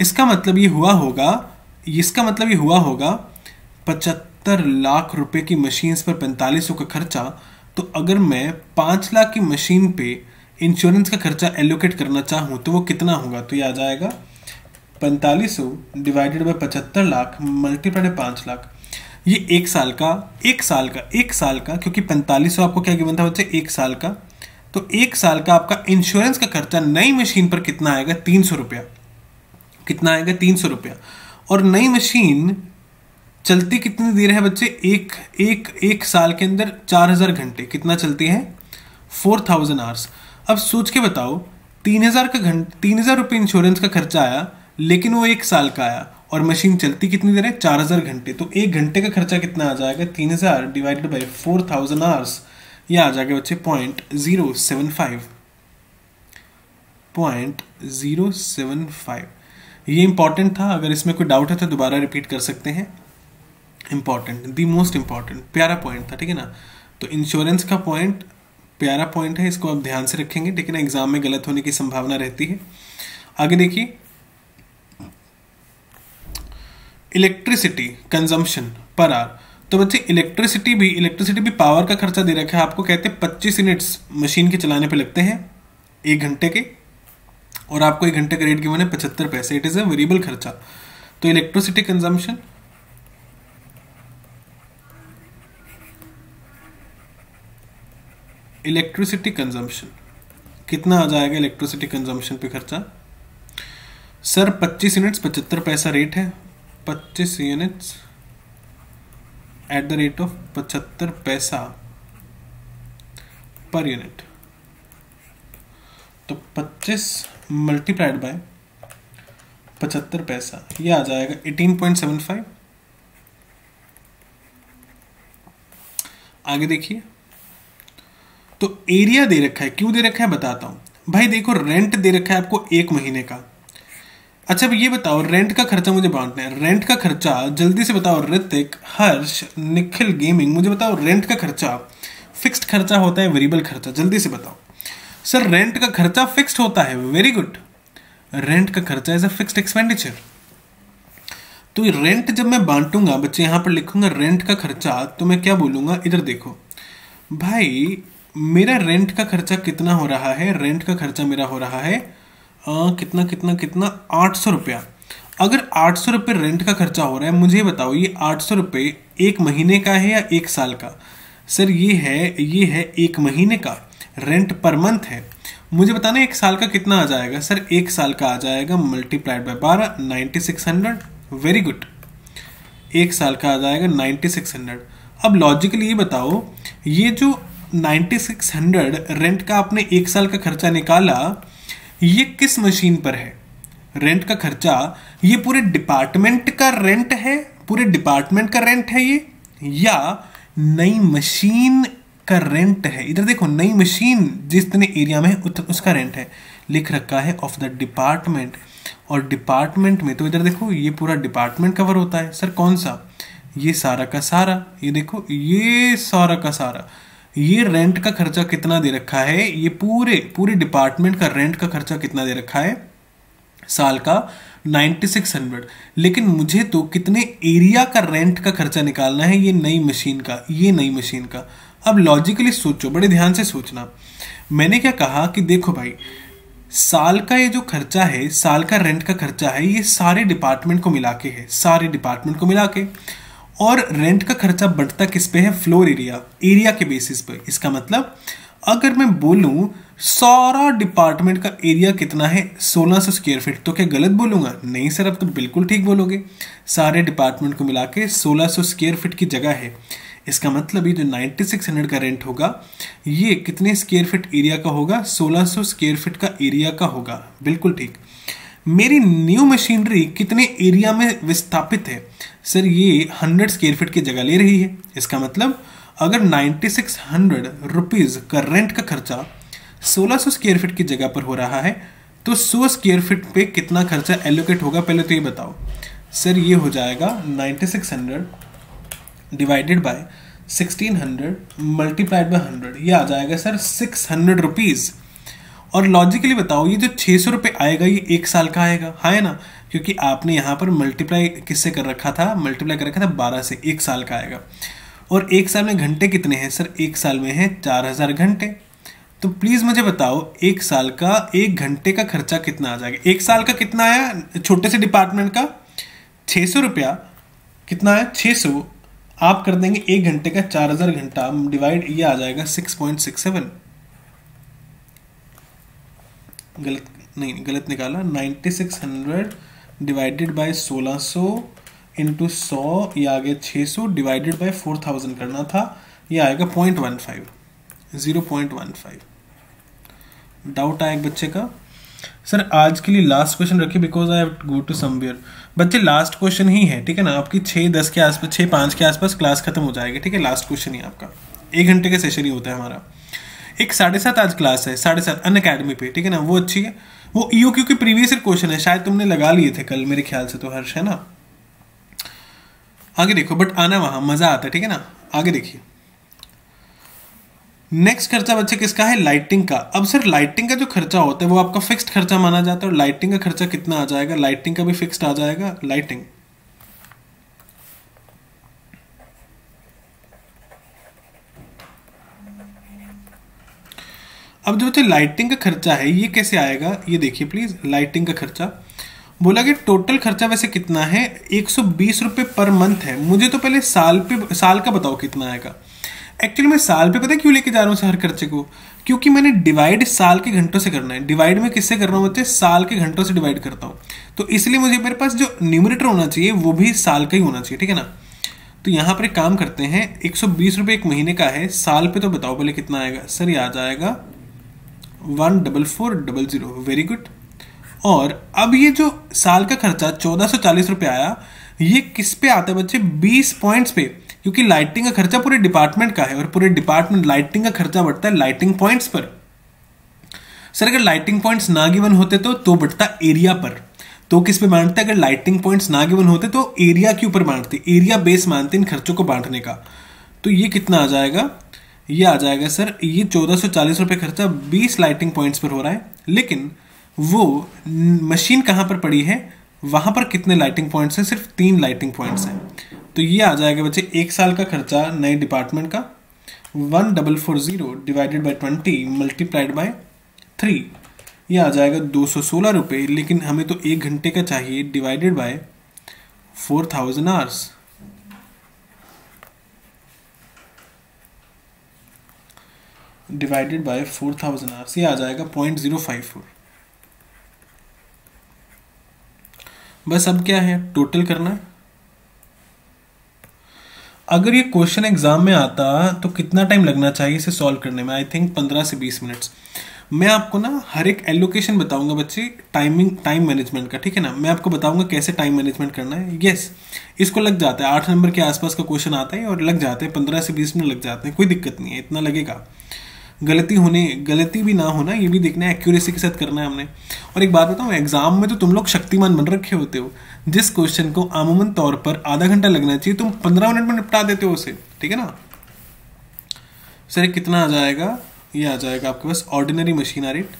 इसका मतलब ये हुआ होगा इसका मतलब ये हुआ होगा पचहत्तर लाख रुपए की मशीन्स पर पैंतालीस सौ का खर्चा। तो अगर मैं पाँच लाख की मशीन पे इंश्योरेंस का खर्चा एलोकेट करना चाहूँ तो वो कितना होगा, तो ये आ जाएगा पैंतालीस सौ डिवाइडेड बाई पचहत्तर लाख मल्टीप्लाइड पाँच लाख। ये एक साल का एक साल का एक साल का क्योंकि पैंतालीस सौ आपको क्या गिवन था बच्चे, एक साल का। तो एक साल का आपका इंश्योरेंस का खर्चा नई मशीन पर कितना आएगा, तीन सौ रुपया कितना आएगा तीन सौ रुपया। और नई मशीन चलती कितनी देर है बच्चे, एक एक एक साल के अंदर चार हज़ार घंटे कितना चलती है, फोर थाउजेंड आवर्स। अब सोच के बताओ तीन हज़ार का घंटे तीन हज़ार रुपये इंश्योरेंस का खर्चा आया लेकिन वो एक साल का आया और मशीन चलती कितनी देर है, चार हज़ार घंटे। तो एक घंटे का खर्चा कितना आ जाएगा, तीन हज़ार divided by four thousand hours, ये आ जाएगा बच्चे point zero seven five point zero seven five ये इंपॉर्टेंट था, अगर इसमें कोई डाउट है तो दोबारा रिपीट कर सकते हैं। इम्पॉर्टेंट, दी मोस्ट इम्पॉर्टेंट, प्यारा पॉइंट था, ठीक है ना। तो इंश्योरेंस का पॉइंट प्यारा पॉइंट है, इसको आप ध्यान से रखेंगे, ठीक है ना, एग्जाम में गलत होने की संभावना रहती है। आगे देखिए इलेक्ट्रिसिटी कंजम्पशन पर आर। तो बच्चे इलेक्ट्रिसिटी भी इलेक्ट्रिसिटी भी पावर का खर्चा दे रखा है आपको, कहते हैं पच्चीस यूनिट्स मशीन के चलाने पे लगते हैं एक घंटे के, और आपको एक घंटे का रेट गिवन है पचहत्तर पैसे, इट इज अ वेरिएबल खर्चा। तो इलेक्ट्रिसिटी कंजम्पशन इलेक्ट्रिसिटी कंजम्पशन कितना आ जाएगा इलेक्ट्रिसिटी कंजम्पशन पे खर्चा, सर पच्चीस यूनिट्स पचहत्तर पैसा रेट है, पच्चीस units at the rate of पचहत्तर पैसा पर यूनिट। तो पच्चीस मल्टीप्लाइड बाय पचहत्तर पैसा ये आ जाएगा अठारह पॉइंट सेवन फाइव। आगे देखिए तो एरिया दे रखा है, क्यों दे रखा है बताता हूं भाई। देखो रेंट दे रखा है आपको एक महीने का। अच्छा अब ये बताओ रेंट का खर्चा मुझे बांटना है, रेंट का खर्चा जल्दी से बताओ ऋतिक, हर्ष, निखिल गेमिंग, मुझे बताओ रेंट का खर्चा फिक्स्ड खर्चा होता है वेरिएबल खर्चा, जल्दी से बताओ। सर रेंट का खर्चा फिक्स्ड होता है, वेरी गुड, रेंट का खर्चा इज अ फिक्स्ड एक्सपेंडिचर। तो रेंट जब मैं बांटूंगा बच्चे, यहाँ पर लिखूंगा रेंट का खर्चा, तो मैं क्या बोलूँगा, इधर देखो भाई मेरा रेंट का खर्चा कितना हो रहा है, रेंट का खर्चा मेरा हो रहा है आ, कितना कितना कितना आठ सौ रुपया। अगर आठ सौ रुपये रेंट का खर्चा हो रहा है, मुझे बताओ ये आठ सौ रुपये एक महीने का है या एक साल का। सर ये है ये है एक महीने का, रेंट पर मंथ है, मुझे बताना एक साल का कितना आ जाएगा। सर एक साल का आ जाएगा मल्टीप्लाइड बाय बारह, ninety six hundred, very good, एक साल का आ जाएगा नाइन्टी सिक्स हंड्रेड। अब लॉजिकली ये बताओ ये जो नाइन्टी सिक्स हंड्रेड रेंट का आपने एक साल का खर्चा निकाला, ये किस मशीन पर है रेंट का खर्चा, ये पूरे डिपार्टमेंट का रेंट है, पूरे डिपार्टमेंट का रेंट है ये, या नई मशीन का रेंट है। इधर देखो नई मशीन जितने एरिया में है उतना उसका रेंट है, लिख रखा है ऑफ द डिपार्टमेंट, और डिपार्टमेंट में तो इधर देखो ये पूरा डिपार्टमेंट कवर होता है। सर कौन सा, ये सारा का सारा, ये देखो ये सारा का सारा, ये रेंट का खर्चा कितना दे रखा है, ये पूरे पूरे डिपार्टमेंट का रेंट का खर्चा कितना दे रखा है साल का नाइन्टी सिक्स हंड्रेड। लेकिन मुझे तो कितने एरिया का रेंट का खर्चा निकालना है, ये नई मशीन का, ये नई मशीन का। अब लॉजिकली सोचो, बड़े ध्यान से सोचना, मैंने क्या कहा कि देखो भाई साल का ये जो खर्चा है, साल का रेंट का खर्चा है, ये सारे डिपार्टमेंट को मिला के है, सारे डिपार्टमेंट को मिला के। और रेंट का खर्चा बढ़ता किस पे है? फ्लोर एरिया, एरिया के बेसिस पे। इसका मतलब अगर मैं बोलूँ सारा डिपार्टमेंट का एरिया कितना है, सोलह सौ स्क्वायर फीट, तो क्या गलत बोलूँगा? नहीं सर, अब तो बिल्कुल ठीक बोलोगे। सारे डिपार्टमेंट को मिला के सोलह सौ स्क्वायर फीट की जगह है। इसका मतलब ये जो नाइन थाउज़ेंड सिक्स हंड्रेड का रेंट होगा, ये कितने स्क्वायर फीट एरिया का होगा? सोलह सौ स्क्वायर फीट का एरिया का होगा, बिल्कुल ठीक। मेरी न्यू मशीनरी कितने एरिया में विस्थापित है? सर ये हंड्रेड स्क्वायर फीट की जगह ले रही है। इसका मतलब अगर nine thousand six hundred rupees का रेंट का खर्चा सोलह सौ स्क्वायर फीट की जगह पर हो रहा है, तो सौ स्क्वायर फीट पे कितना खर्चा एलोकेट होगा, पहले तो ये बताओ। सर ये हो जाएगा nine thousand six hundred divided by sixteen hundred multiplied by hundred, ये आ जाएगा सर सिक्स हंड्रेड रुपीज़। और लॉजिकली बताओ ये जो छः सौ रुपये आएगा ये एक साल का आएगा, हाँ है ना, क्योंकि आपने यहाँ पर मल्टीप्लाई किससे कर रखा था, मल्टीप्लाई कर रखा था बारह से, एक साल का आएगा। और एक साल में घंटे कितने हैं? सर एक साल में है चार हज़ार घंटे। तो प्लीज़ मुझे बताओ एक साल का एक घंटे का खर्चा कितना आ जाएगा? एक साल का कितना आया छोटे से डिपार्टमेंट का? छः सौ रुपया कितना है? छः सौ आप कर देंगे एक घंटे का चार हज़ार घंटा डिवाइड, ये आ जाएगा सिक्स पॉइंट सिक्स सेवन, गलत नहीं, गलत निकाला। Nine thousand six hundred divided by सोलह सौ इंटू सौ, ये आ गया छः सौ, डिवाइडेड बाय फोर थाउज़ेंड करना था, ये आएगा point one five, zero point one five. Doubt आया एक बच्चे का? सर आज के लिए लास्ट क्वेश्चन रखिए, because I have to go to somewhere. बच्चे लास्ट क्वेश्चन ही है, ठीक है ना, आपकी छः दस के आसपास, छः पाँच के आसपास क्लास खत्म हो जाएगी, ठीक है। लास्ट क्वेश्चन ही आपका, एक घंटे का सेशन ही होता है हमारा। एक साढ़े सात आज क्लास है, साढ़े सात अनअकैडमी पे, ठीक है ना, वो अच्छी है। वो ई ओ क्यू के प्रीवियस क्वेश्चन है, शायद तुमने लगा लिए थे कल मेरे ख्याल से, तो हर्ष है ना। आगे देखो, बट आना वहाँ मज़ा आता है, ठीक है ना। आगे देखिए, नेक्स्ट खर्चा बच्चे किसका है? लाइटिंग का। अब सर लाइटिंग का जो खर्चा होता है वो आपका फिक्स्ड खर्चा माना जाता है, और लाइटिंग का खर्चा कितना आ जाएगा? लाइटिंग का भी फिक्स्ड आ जाएगा। लाइटिंग अब जो बच्चे लाइटिंग का खर्चा है ये कैसे आएगा, ये देखिए प्लीज। लाइटिंग का खर्चा बोला कि टोटल खर्चा वैसे कितना है, एक सौ बीस रुपये पर मंथ है। मुझे तो पहले साल पे, साल का बताओ कितना आएगा। एक्चुअली मैं साल पे पता है क्यों लेके जा रहा हूँ हर खर्चे को, क्योंकि मैंने डिवाइड साल के घंटों से करना है। डिवाइड में किससे कर रहा हूँ बच्चे? साल के घंटों से डिवाइड करता हूँ, तो इसलिए मुझे मेरे पास जो न्यूमरेटर होना चाहिए वो भी साल का ही होना चाहिए, ठीक है ना। तो यहाँ पर काम करते हैं, एक सौ बीस रुपये एक महीने का है, साल पे तो बताओ पहले कितना आएगा। सर ये आ जाएगा one double four double zero, very good. और अब ये जो साल का खर्चा चौदह सौ चालीस रुपये आया, ये किस पे आता है बच्चे? बीस पॉइंट्स पे, क्योंकि लाइटिंग का खर्चा पूरे डिपार्टमेंट का है और पूरे डिपार्टमेंट लाइटिंग का खर्चा बढ़ता है लाइटिंग पॉइंट्स पर। सर अगर लाइटिंग पॉइंट्स ना गिवन होते तो तो बढ़ता एरिया पर, तो किस पे बांटते? अगर लाइटिंग पॉइंट्स ना गिवन होते तो एरिया के ऊपर बांटते, एरिया बेस मानते इन खर्चों को बांटने का। तो ये कितना आ जाएगा? ये आ जाएगा सर, ये चौदह सौ चालीस रुपये खर्चा बीस लाइटिंग पॉइंट्स पर हो रहा है, लेकिन वो मशीन कहाँ पर पड़ी है, वहाँ पर कितने लाइटिंग पॉइंट्स हैं? सिर्फ तीन लाइटिंग पॉइंट्स हैं। तो ये आ जाएगा बच्चे एक साल का खर्चा नए डिपार्टमेंट का, one double four zero divided by twenty multiplied by three, ये आ जाएगा दो सौ सोलह रुपये, लेकिन हमें तो एक घंटे का चाहिए, divided by four thousand hours. Divided by four thousand hours ये आ जाएगा पॉइंट ज़ीरो फाइव फोर। बस अब क्या है, टोटल करना है। अगर ये क्वेश्चन एग्जाम में आता तो कितना टाइम लगना चाहिए इसे सॉल्व करने में? आई थिंक पंद्रह से बीस मिनट्स। मैं आपको ना हर एक एलोकेशन बताऊंगा बच्चे, टाइमिंग टाइम मैनेजमेंट का, ठीक है ना। मैं आपको बताऊंगा कैसे टाइम मैनेजमेंट करना है। यस, इसको लग जाता है, आठ नंबर के आसपास का क्वेश्चन आता है और लग जाते हैं पंद्रह से बीस मिनट लग जाते हैं, कोई दिक्कत नहीं है, इतना लगेगा। गलती होने गलती भी ना होना ये भी देखना है, एक्यूरेसी के साथ करना है हमने। और एक बात बताऊँ, एग्जाम में तो तुम लोग शक्तिमान बन रखे होते हो, जिस क्वेश्चन को आमूमन तौर पर आधा घंटा लगना चाहिए तुम पंद्रह मिनट में निपटा देते हो उसे, ठीक है ना। सर कितना आ जाएगा? ये आ जाएगा आपके पास ordinary machine rate,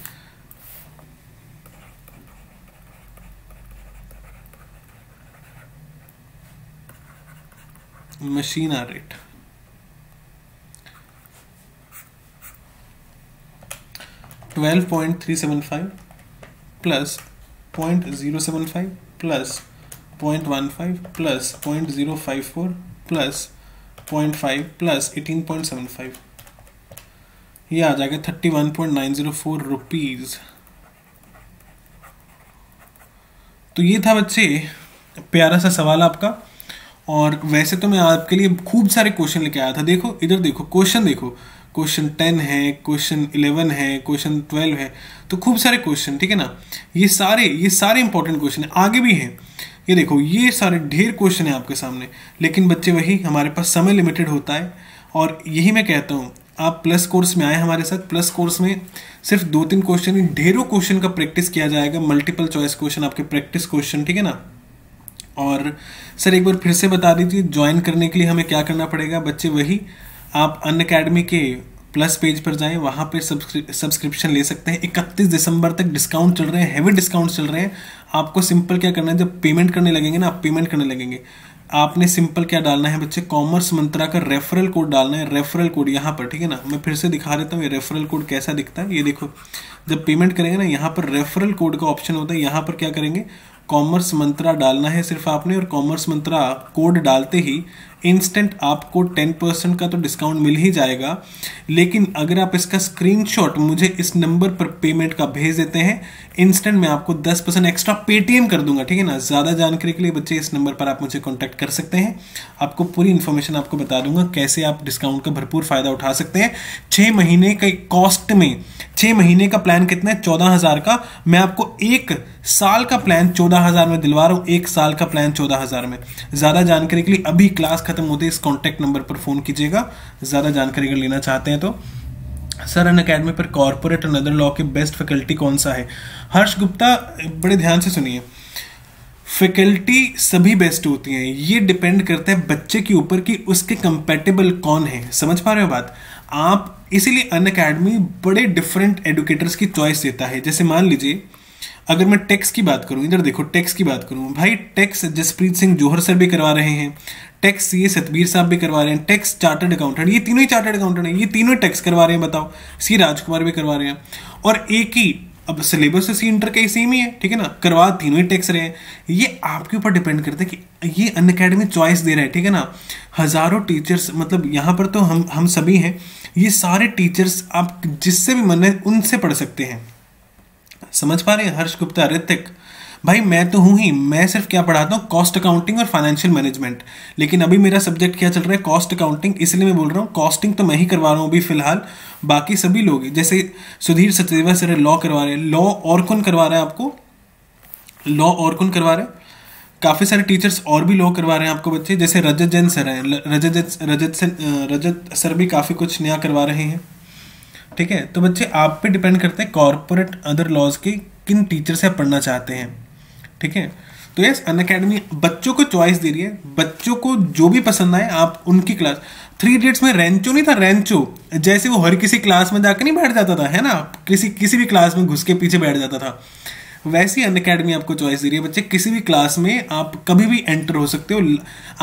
machine rate twelve point three seven five plus zero point zero seven five plus zero point one five plus zero point zero five four plus zero point five plus eighteen point seven five. ये आ जाएगा thirty one point nine zero four rupees. तो ये था बच्चे प्यारा सा सवाल आपका। और वैसे तो मैं आपके लिए खूब सारे क्वेश्चन लेके आया था। देखो इधर देखो, क्वेश्चन देखो, क्वेश्चन टेन है, क्वेश्चन इलेवन है, क्वेश्चन ट्वेल्व है, तो खूब सारे क्वेश्चन, ठीक है ना। ये सारे ये सारे इंपॉर्टेंट क्वेश्चन है, आगे भी हैं। ये देखो ये सारे ढेर क्वेश्चन है आपके सामने। लेकिन बच्चे वही हमारे पास समय लिमिटेड होता है। और यही मैं कहता हूँ आप प्लस कोर्स में आए हमारे साथ। प्लस कोर्स में सिर्फ दो तीन क्वेश्चन, ढेरों क्वेश्चन का प्रैक्टिस किया जाएगा, मल्टीपल चॉइस क्वेश्चन, आपके प्रैक्टिस क्वेश्चन, ठीक है ना। और सर एक बार फिर से बता दीजिए ज्वाइन करने के लिए हमें क्या करना पड़ेगा। बच्चे वही आप अनअकैडमी के प्लस पेज पर जाएं, वहाँ पे सब्सक्रिप्शन ले सकते हैं। इकतीस दिसंबर तक डिस्काउंट चल रहे हैं, हैवी डिस्काउंट चल रहे हैं। आपको सिंपल क्या करना है, जब पेमेंट करने लगेंगे ना, आप पेमेंट करने लगेंगे, आपने सिंपल क्या डालना है बच्चे, कॉमर्स मंत्रा का रेफरल कोड डालना है। रेफरल कोड यहाँ पर, ठीक है ना। मैं फिर से दिखा देता हूँ ये रेफरल कोड कैसा दिखता है। ये देखो जब पेमेंट करेंगे ना, यहाँ पर रेफरल कोड का ऑप्शन होता है। यहाँ पर क्या करेंगे, कॉमर्स मंत्रा डालना है सिर्फ आपने। और कॉमर्स मंत्रा कोड डालते ही इंस्टेंट आपको टेन परसेंट का तो डिस्काउंट मिल ही जाएगा। लेकिन अगर आप इसका स्क्रीनशॉट मुझे इस नंबर पर पेमेंट का भेज देते हैं, इंस्टेंट मैं आपको टेन परसेंट एक्स्ट्रा पेटीएम कर दूंगा, ठीक है ना। ज़्यादा जानकारी के लिए बच्चे इस नंबर पर आप मुझे कॉन्टैक्ट कर सकते हैं। आपको पूरी इन्फॉर्मेशन आपको बता दूंगा कैसे आप डिस्काउंट का भरपूर फ़ायदा उठा सकते हैं। छः महीने के कॉस्ट में, छः महीने का प्लान कितना है, चौदह हज़ार का। मैं आपको एक साल का प्लान चौदह हज़ार में दिलवा रहा हूँ, एक साल का प्लान चौदह हज़ार में। ज़्यादा जानकारी के लिए अभी क्लास खत्म होते इस कॉन्टैक्ट नंबर पर फ़ोन कीजिएगा। ज़्यादा जानकारी अगर लेना चाहते हैं तो। सर अनअकैडमी पर कॉर्पोरेट और अदर लॉ के बेस्ट फैकल्टी कौन सा है? हर्ष गुप्ता बड़े ध्यान से सुनिए, फैकल्टी सभी बेस्ट होती हैं। ये डिपेंड करता है बच्चे के ऊपर कि उसके कंपेटेबल कौन है, समझ पा रहे हो बात आप। इसीलिए अनअकैडमी बड़े डिफरेंट एडुकेटर्स की चॉइस देता है। जैसे मान लीजिए अगर मैं टैक्स की बात करूं, इधर देखो टैक्स की बात करूं, भाई टैक्स जसप्रीत सिंह जोहर सर भी करवा रहे हैं, टैक्स सीए सतबीर साहब भी करवा रहे हैं, टैक्स चार्टर्ड अकाउंटेंट, ये तीनों ही चार्टर्ड अकाउंटेंट हैं, ये तीनों टैक्स करवा रहे हैं। बताओ सी राजकुमार भी करवा रहे हैं। और एक ही अब सिलेबस सी इंटर का ही सेम ही है, ठीक है ना, करवा तीनों ही टैक्स रहे हैं। ये आपके ऊपर डिपेंड करता है कि ये अनअकैडमी चॉइस दे रहा है, ठीक है ना। हज़ारों टीचर्स, मतलब यहाँ पर तो हम हम सभी हैं, ये सारे टीचर्स आप जिससे भी मन है उनसे पढ़ सकते हैं, समझ पा रहे हैं। हर्ष गुप्ता, ऋतिक भाई मैं तो हूँ ही, मैं सिर्फ क्या पढ़ाता हूँ, कॉस्ट अकाउंटिंग और फाइनेंशियल मैनेजमेंट। लेकिन अभी मेरा सब्जेक्ट क्या चल रहा है, कॉस्ट अकाउंटिंग, इसलिए मैं बोल रहा हूँ कॉस्टिंग तो मैं ही करवा रहा हूँ अभी फिलहाल। बाकी सभी लोग जैसे सुधीर सचदेवा सर लॉ करवा रहे हैं, लॉ और कौन करवा रहा है आपको, लॉ और कौन करवा रहे हैं, काफ़ी सारे टीचर्स और भी लॉ करवा रहे हैं आपको बच्चे। जैसे रजत जैन सर हैं, रजत रजत रजत सर भी काफ़ी कुछ नया करवा रहे हैं, ठीक है। तो बच्चे आप पे डिपेंड करते हैं कॉर्पोरेट अदर लॉज के किन टीचर से आप पढ़ना चाहते हैं, ठीक है। तो यस अनअकैडमी बच्चों को चॉइस दे रही है, बच्चों को जो भी पसंद आए आप उनकी क्लास। थ्री इडियट्स में रेंचो नहीं था, रेंचो जैसे वो हर किसी क्लास में जाकर नहीं बैठ जाता था, है ना, किसी किसी भी क्लास में घुस के पीछे बैठ जाता था, वैसी अनअकैडमी आपको चॉइस दे रही है बच्चे। किसी भी क्लास में आप कभी भी एंटर हो सकते हो।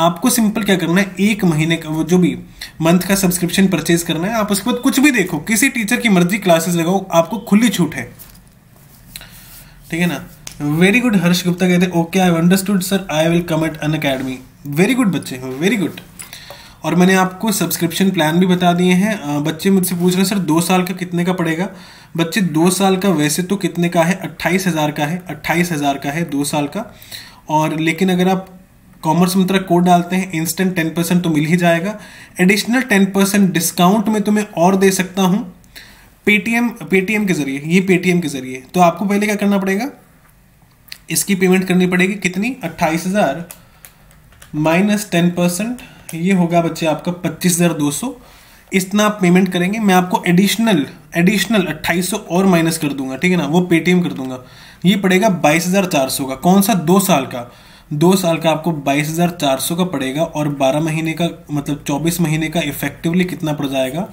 आपको सिंपल क्या करना है, एक महीने का वो जो भी मंथ का सब्सक्रिप्शन परचेज करना है। आप उसके बाद कुछ भी देखो, किसी टीचर की मर्जी क्लासेस लगाओ, आपको खुली छूट है, ठीक है ना। वेरी गुड हर्ष गुप्ता कहते हैं okay I understood sir, I will come at Unacademy. Very good बच्चे, वेरी गुड। और मैंने आपको सब्सक्रिप्शन प्लान भी बता दिए हैं। बच्चे मुझसे पूछ रहे हैं सर दो साल का कितने का पड़ेगा। बच्चे दो साल का वैसे तो कितने का है, अट्ठाईस हज़ार का है, अट्ठाईस हज़ार का है दो साल का। और लेकिन अगर आप कॉमर्स मंत्रा कोड डालते हैं, इंस्टेंट टेन परसेंट तो मिल ही जाएगा। एडिशनल टेन परसेंट डिस्काउंट में तो मैं और दे सकता हूँ पेटीएम पेटीएम के ज़रिए, ये पेटीएम के ज़रिए। तो आपको पहले क्या करना पड़ेगा, इसकी पेमेंट करनी पड़ेगी, कितनी, अट्ठाईस हज़ार माइनस टेन परसेंट, ये होगा बच्चे आपका पच्चीस हज़ार दो सौ। इतना आप पेमेंट करेंगे, मैं आपको एडिशनल एडिशनल अट्ठाईस सौ और माइनस कर दूंगा, ठीक है ना, वो पेटीएम कर दूंगा। ये पड़ेगा बाईस हज़ार चार सौ का, कौन सा, दो साल का। दो साल का आपको बाईस हज़ार चार सौ का पड़ेगा। और बारह महीने का मतलब चौबीस महीने का इफेक्टिवली कितना पड़ जाएगा,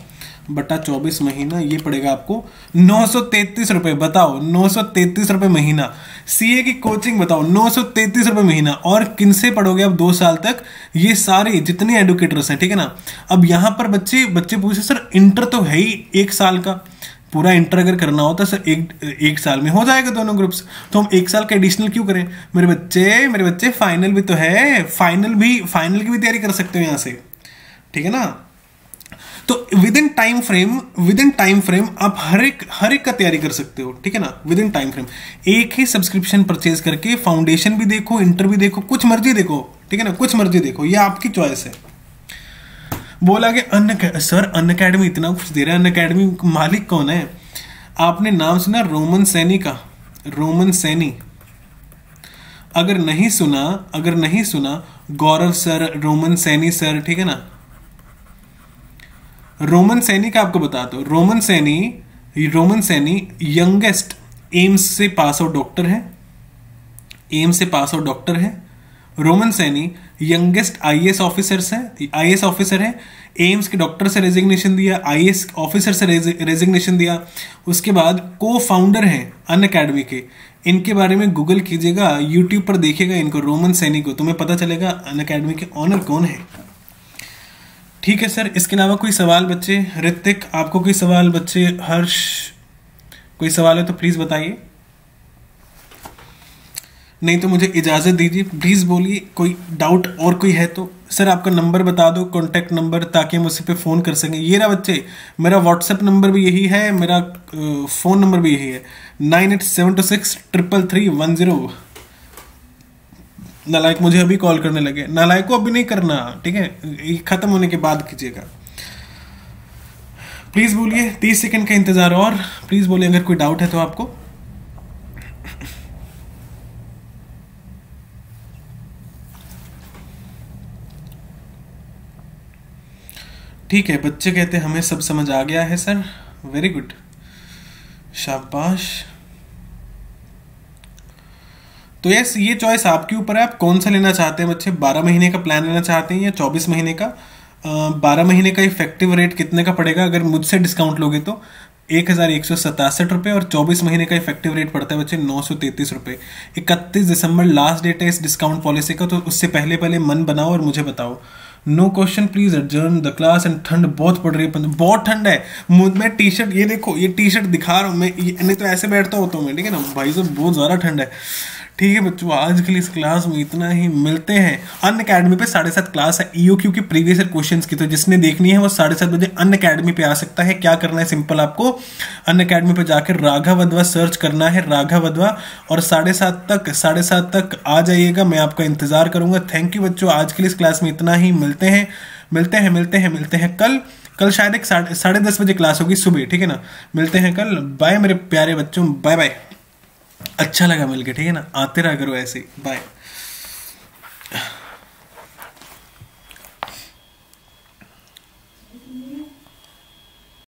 बटा चौबीस महीना, ये पड़ेगा आपको नौ सौ तैंतीस रुपये। बताओ नौ सौ तैंतीस रुपये महीना, सीए की कोचिंग बताओ नौ सौ तैंतीस रुपये महीना। और किन से पढ़ोगे आप दो साल तक, ये सारे जितने एडुकेटर्स हैं, ठीक है ना। अब यहाँ पर बच्चे बच्चे पूछे सर इंटर तो है ही एक साल का, पूरा इंटर अगर करना हो तो सर एक एक साल में हो जाएगा दोनों ग्रुप्स, तो हम एक साल का एडिशनल क्यों करें मेरे बच्चे। मेरे बच्चे फाइनल भी तो है, फाइनल भी फाइनल की भी तैयारी कर सकते हो यहाँ से, ठीक है ना। तो within time frame within time frame आप हर एक हर एक का तैयारी कर सकते हो, ठीक है ना। विद इन टाइम फ्रेम एक ही सब्सक्रिप्शन परचेज करके फाउंडेशन भी देखो, इंटर भी देखो, कुछ मर्जी देखो, ठीक है ना, कुछ मर्जी देखो, ये आपकी चॉइस है। बोला कि अन सर अनअकैडमी इतना कुछ दे रहा है, अनअकैडमी मालिक कौन है? आपने नाम सुना रोमन सैनी का? रोमन सैनी अगर नहीं सुना, अगर नहीं सुना गौरव सर, रोमन सैनी सर, ठीक है ना। रोमन सैनी का आपको बता दो, रोमन सैनी रोमन सैनी यंगेस्ट एम्स से पास आउट डॉक्टर है, एम्स से पास आउट डॉक्टर है। Roman Saini youngest IAS officer है, आईएएस ऑफिसर है। एम्स के डॉक्टर से रेजिग्नेशन दिया, आईएएस ऑफिसर से रेजिग्नेशन दिया। उसके बाद को फाउंडर हैं अनअकैडमी के। इनके बारे में गूगल कीजिएगा, यूट्यूब पर देखिएगा इनको, रोमन सैनी को, तुम्हें पता चलेगा अनअकैडमी के ऑनर कौन है, ठीक है सर। इसके अलावा कोई सवाल बच्चे? ऋतिक आपको कोई सवाल बच्चे? हर्ष कोई सवाल है तो प्लीज बताइए, नहीं तो मुझे इजाज़त दीजिए, प्लीज़ बोलिए कोई डाउट और कोई है तो। सर आपका नंबर बता दो, कॉन्टैक्ट नंबर, ताकि हम उसी पे फ़ोन कर सकें। ये रहा बच्चे, मेरा व्हाट्सएप नंबर भी यही है, मेरा फ़ोन नंबर भी यही है, nine eight seven two six triple three one zero. नालायक मुझे अभी कॉल करने लगे, नालायक को अभी नहीं करना, ठीक है, ये ख़त्म होने के बाद कीजिएगा। प्लीज़ बोलिए, तीस सेकेंड का इंतज़ार और, प्लीज़ बोलिए अगर कोई डाउट है तो आपको। ठीक है, बच्चे कहते हैं हमें सब समझ आ गया है सर, वेरी गुड, शाबाश। तो यस, ये चॉइस आपके ऊपर है, आप कौन सा लेना चाहते हैं बच्चे, बारह महीने का प्लान लेना चाहते हैं या चौबीस महीने का। बारह महीने का इफेक्टिव रेट कितने का पड़ेगा अगर मुझसे डिस्काउंट लोगे तो? एक हज़ार एक सौ सतासठ रुपये। और चौबीस महीने का इफेक्टिव रेट पड़ता है बच्चे नौ सौ तैंतीस रुपये। इकतीस दिसंबर लास्ट डेट है इस डिस्काउंट पॉलिसी का, तो उससे पहले पहले मन बनाओ और मुझे बताओ। No question please adjourn the class. And ठंड बहुत पड़ रही है, बहुत ठंड है। मुझ में टी शर्ट, ये देखो ये टी शर्ट दिखा रहा हूँ मैं, नहीं तो ऐसे बैठता होता हूँ मैं, ठीक है ना भाई साहब, बहुत ज़्यादा ठंड है। ठीक है बच्चों, आज के लिए इस क्लास में इतना ही, मिलते हैं। अनअकैडमी पे साढ़े सात क्लास है ई ओ क्यू की, प्रीवियस ईयर क्वेश्चंस की, तो जिसने देखनी है वो साढ़े सात बजे अनअकैडमी पे आ सकता है। क्या करना है, सिंपल, आपको अनअकैडमी पे जाकर राघव अधवा सर्च करना है, राघव अधवा, और साढ़े सात तक साढ़े सात तक आ जाइएगा, मैं आपका इंतजार करूँगा। थैंक यू बच्चों, आज के लिए इस क्लास में इतना ही, मिलते हैं मिलते हैं मिलते हैं मिलते हैं कल। कल शायद एक साढ़े साढ़े दस बजे क्लास होगी सुबह, ठीक है ना। मिलते हैं कल, बाय मेरे प्यारे बच्चों, बाय बाय। अच्छा लगा मिलके, ठीक है ना, आते रहा करो ऐसे ही, बाय।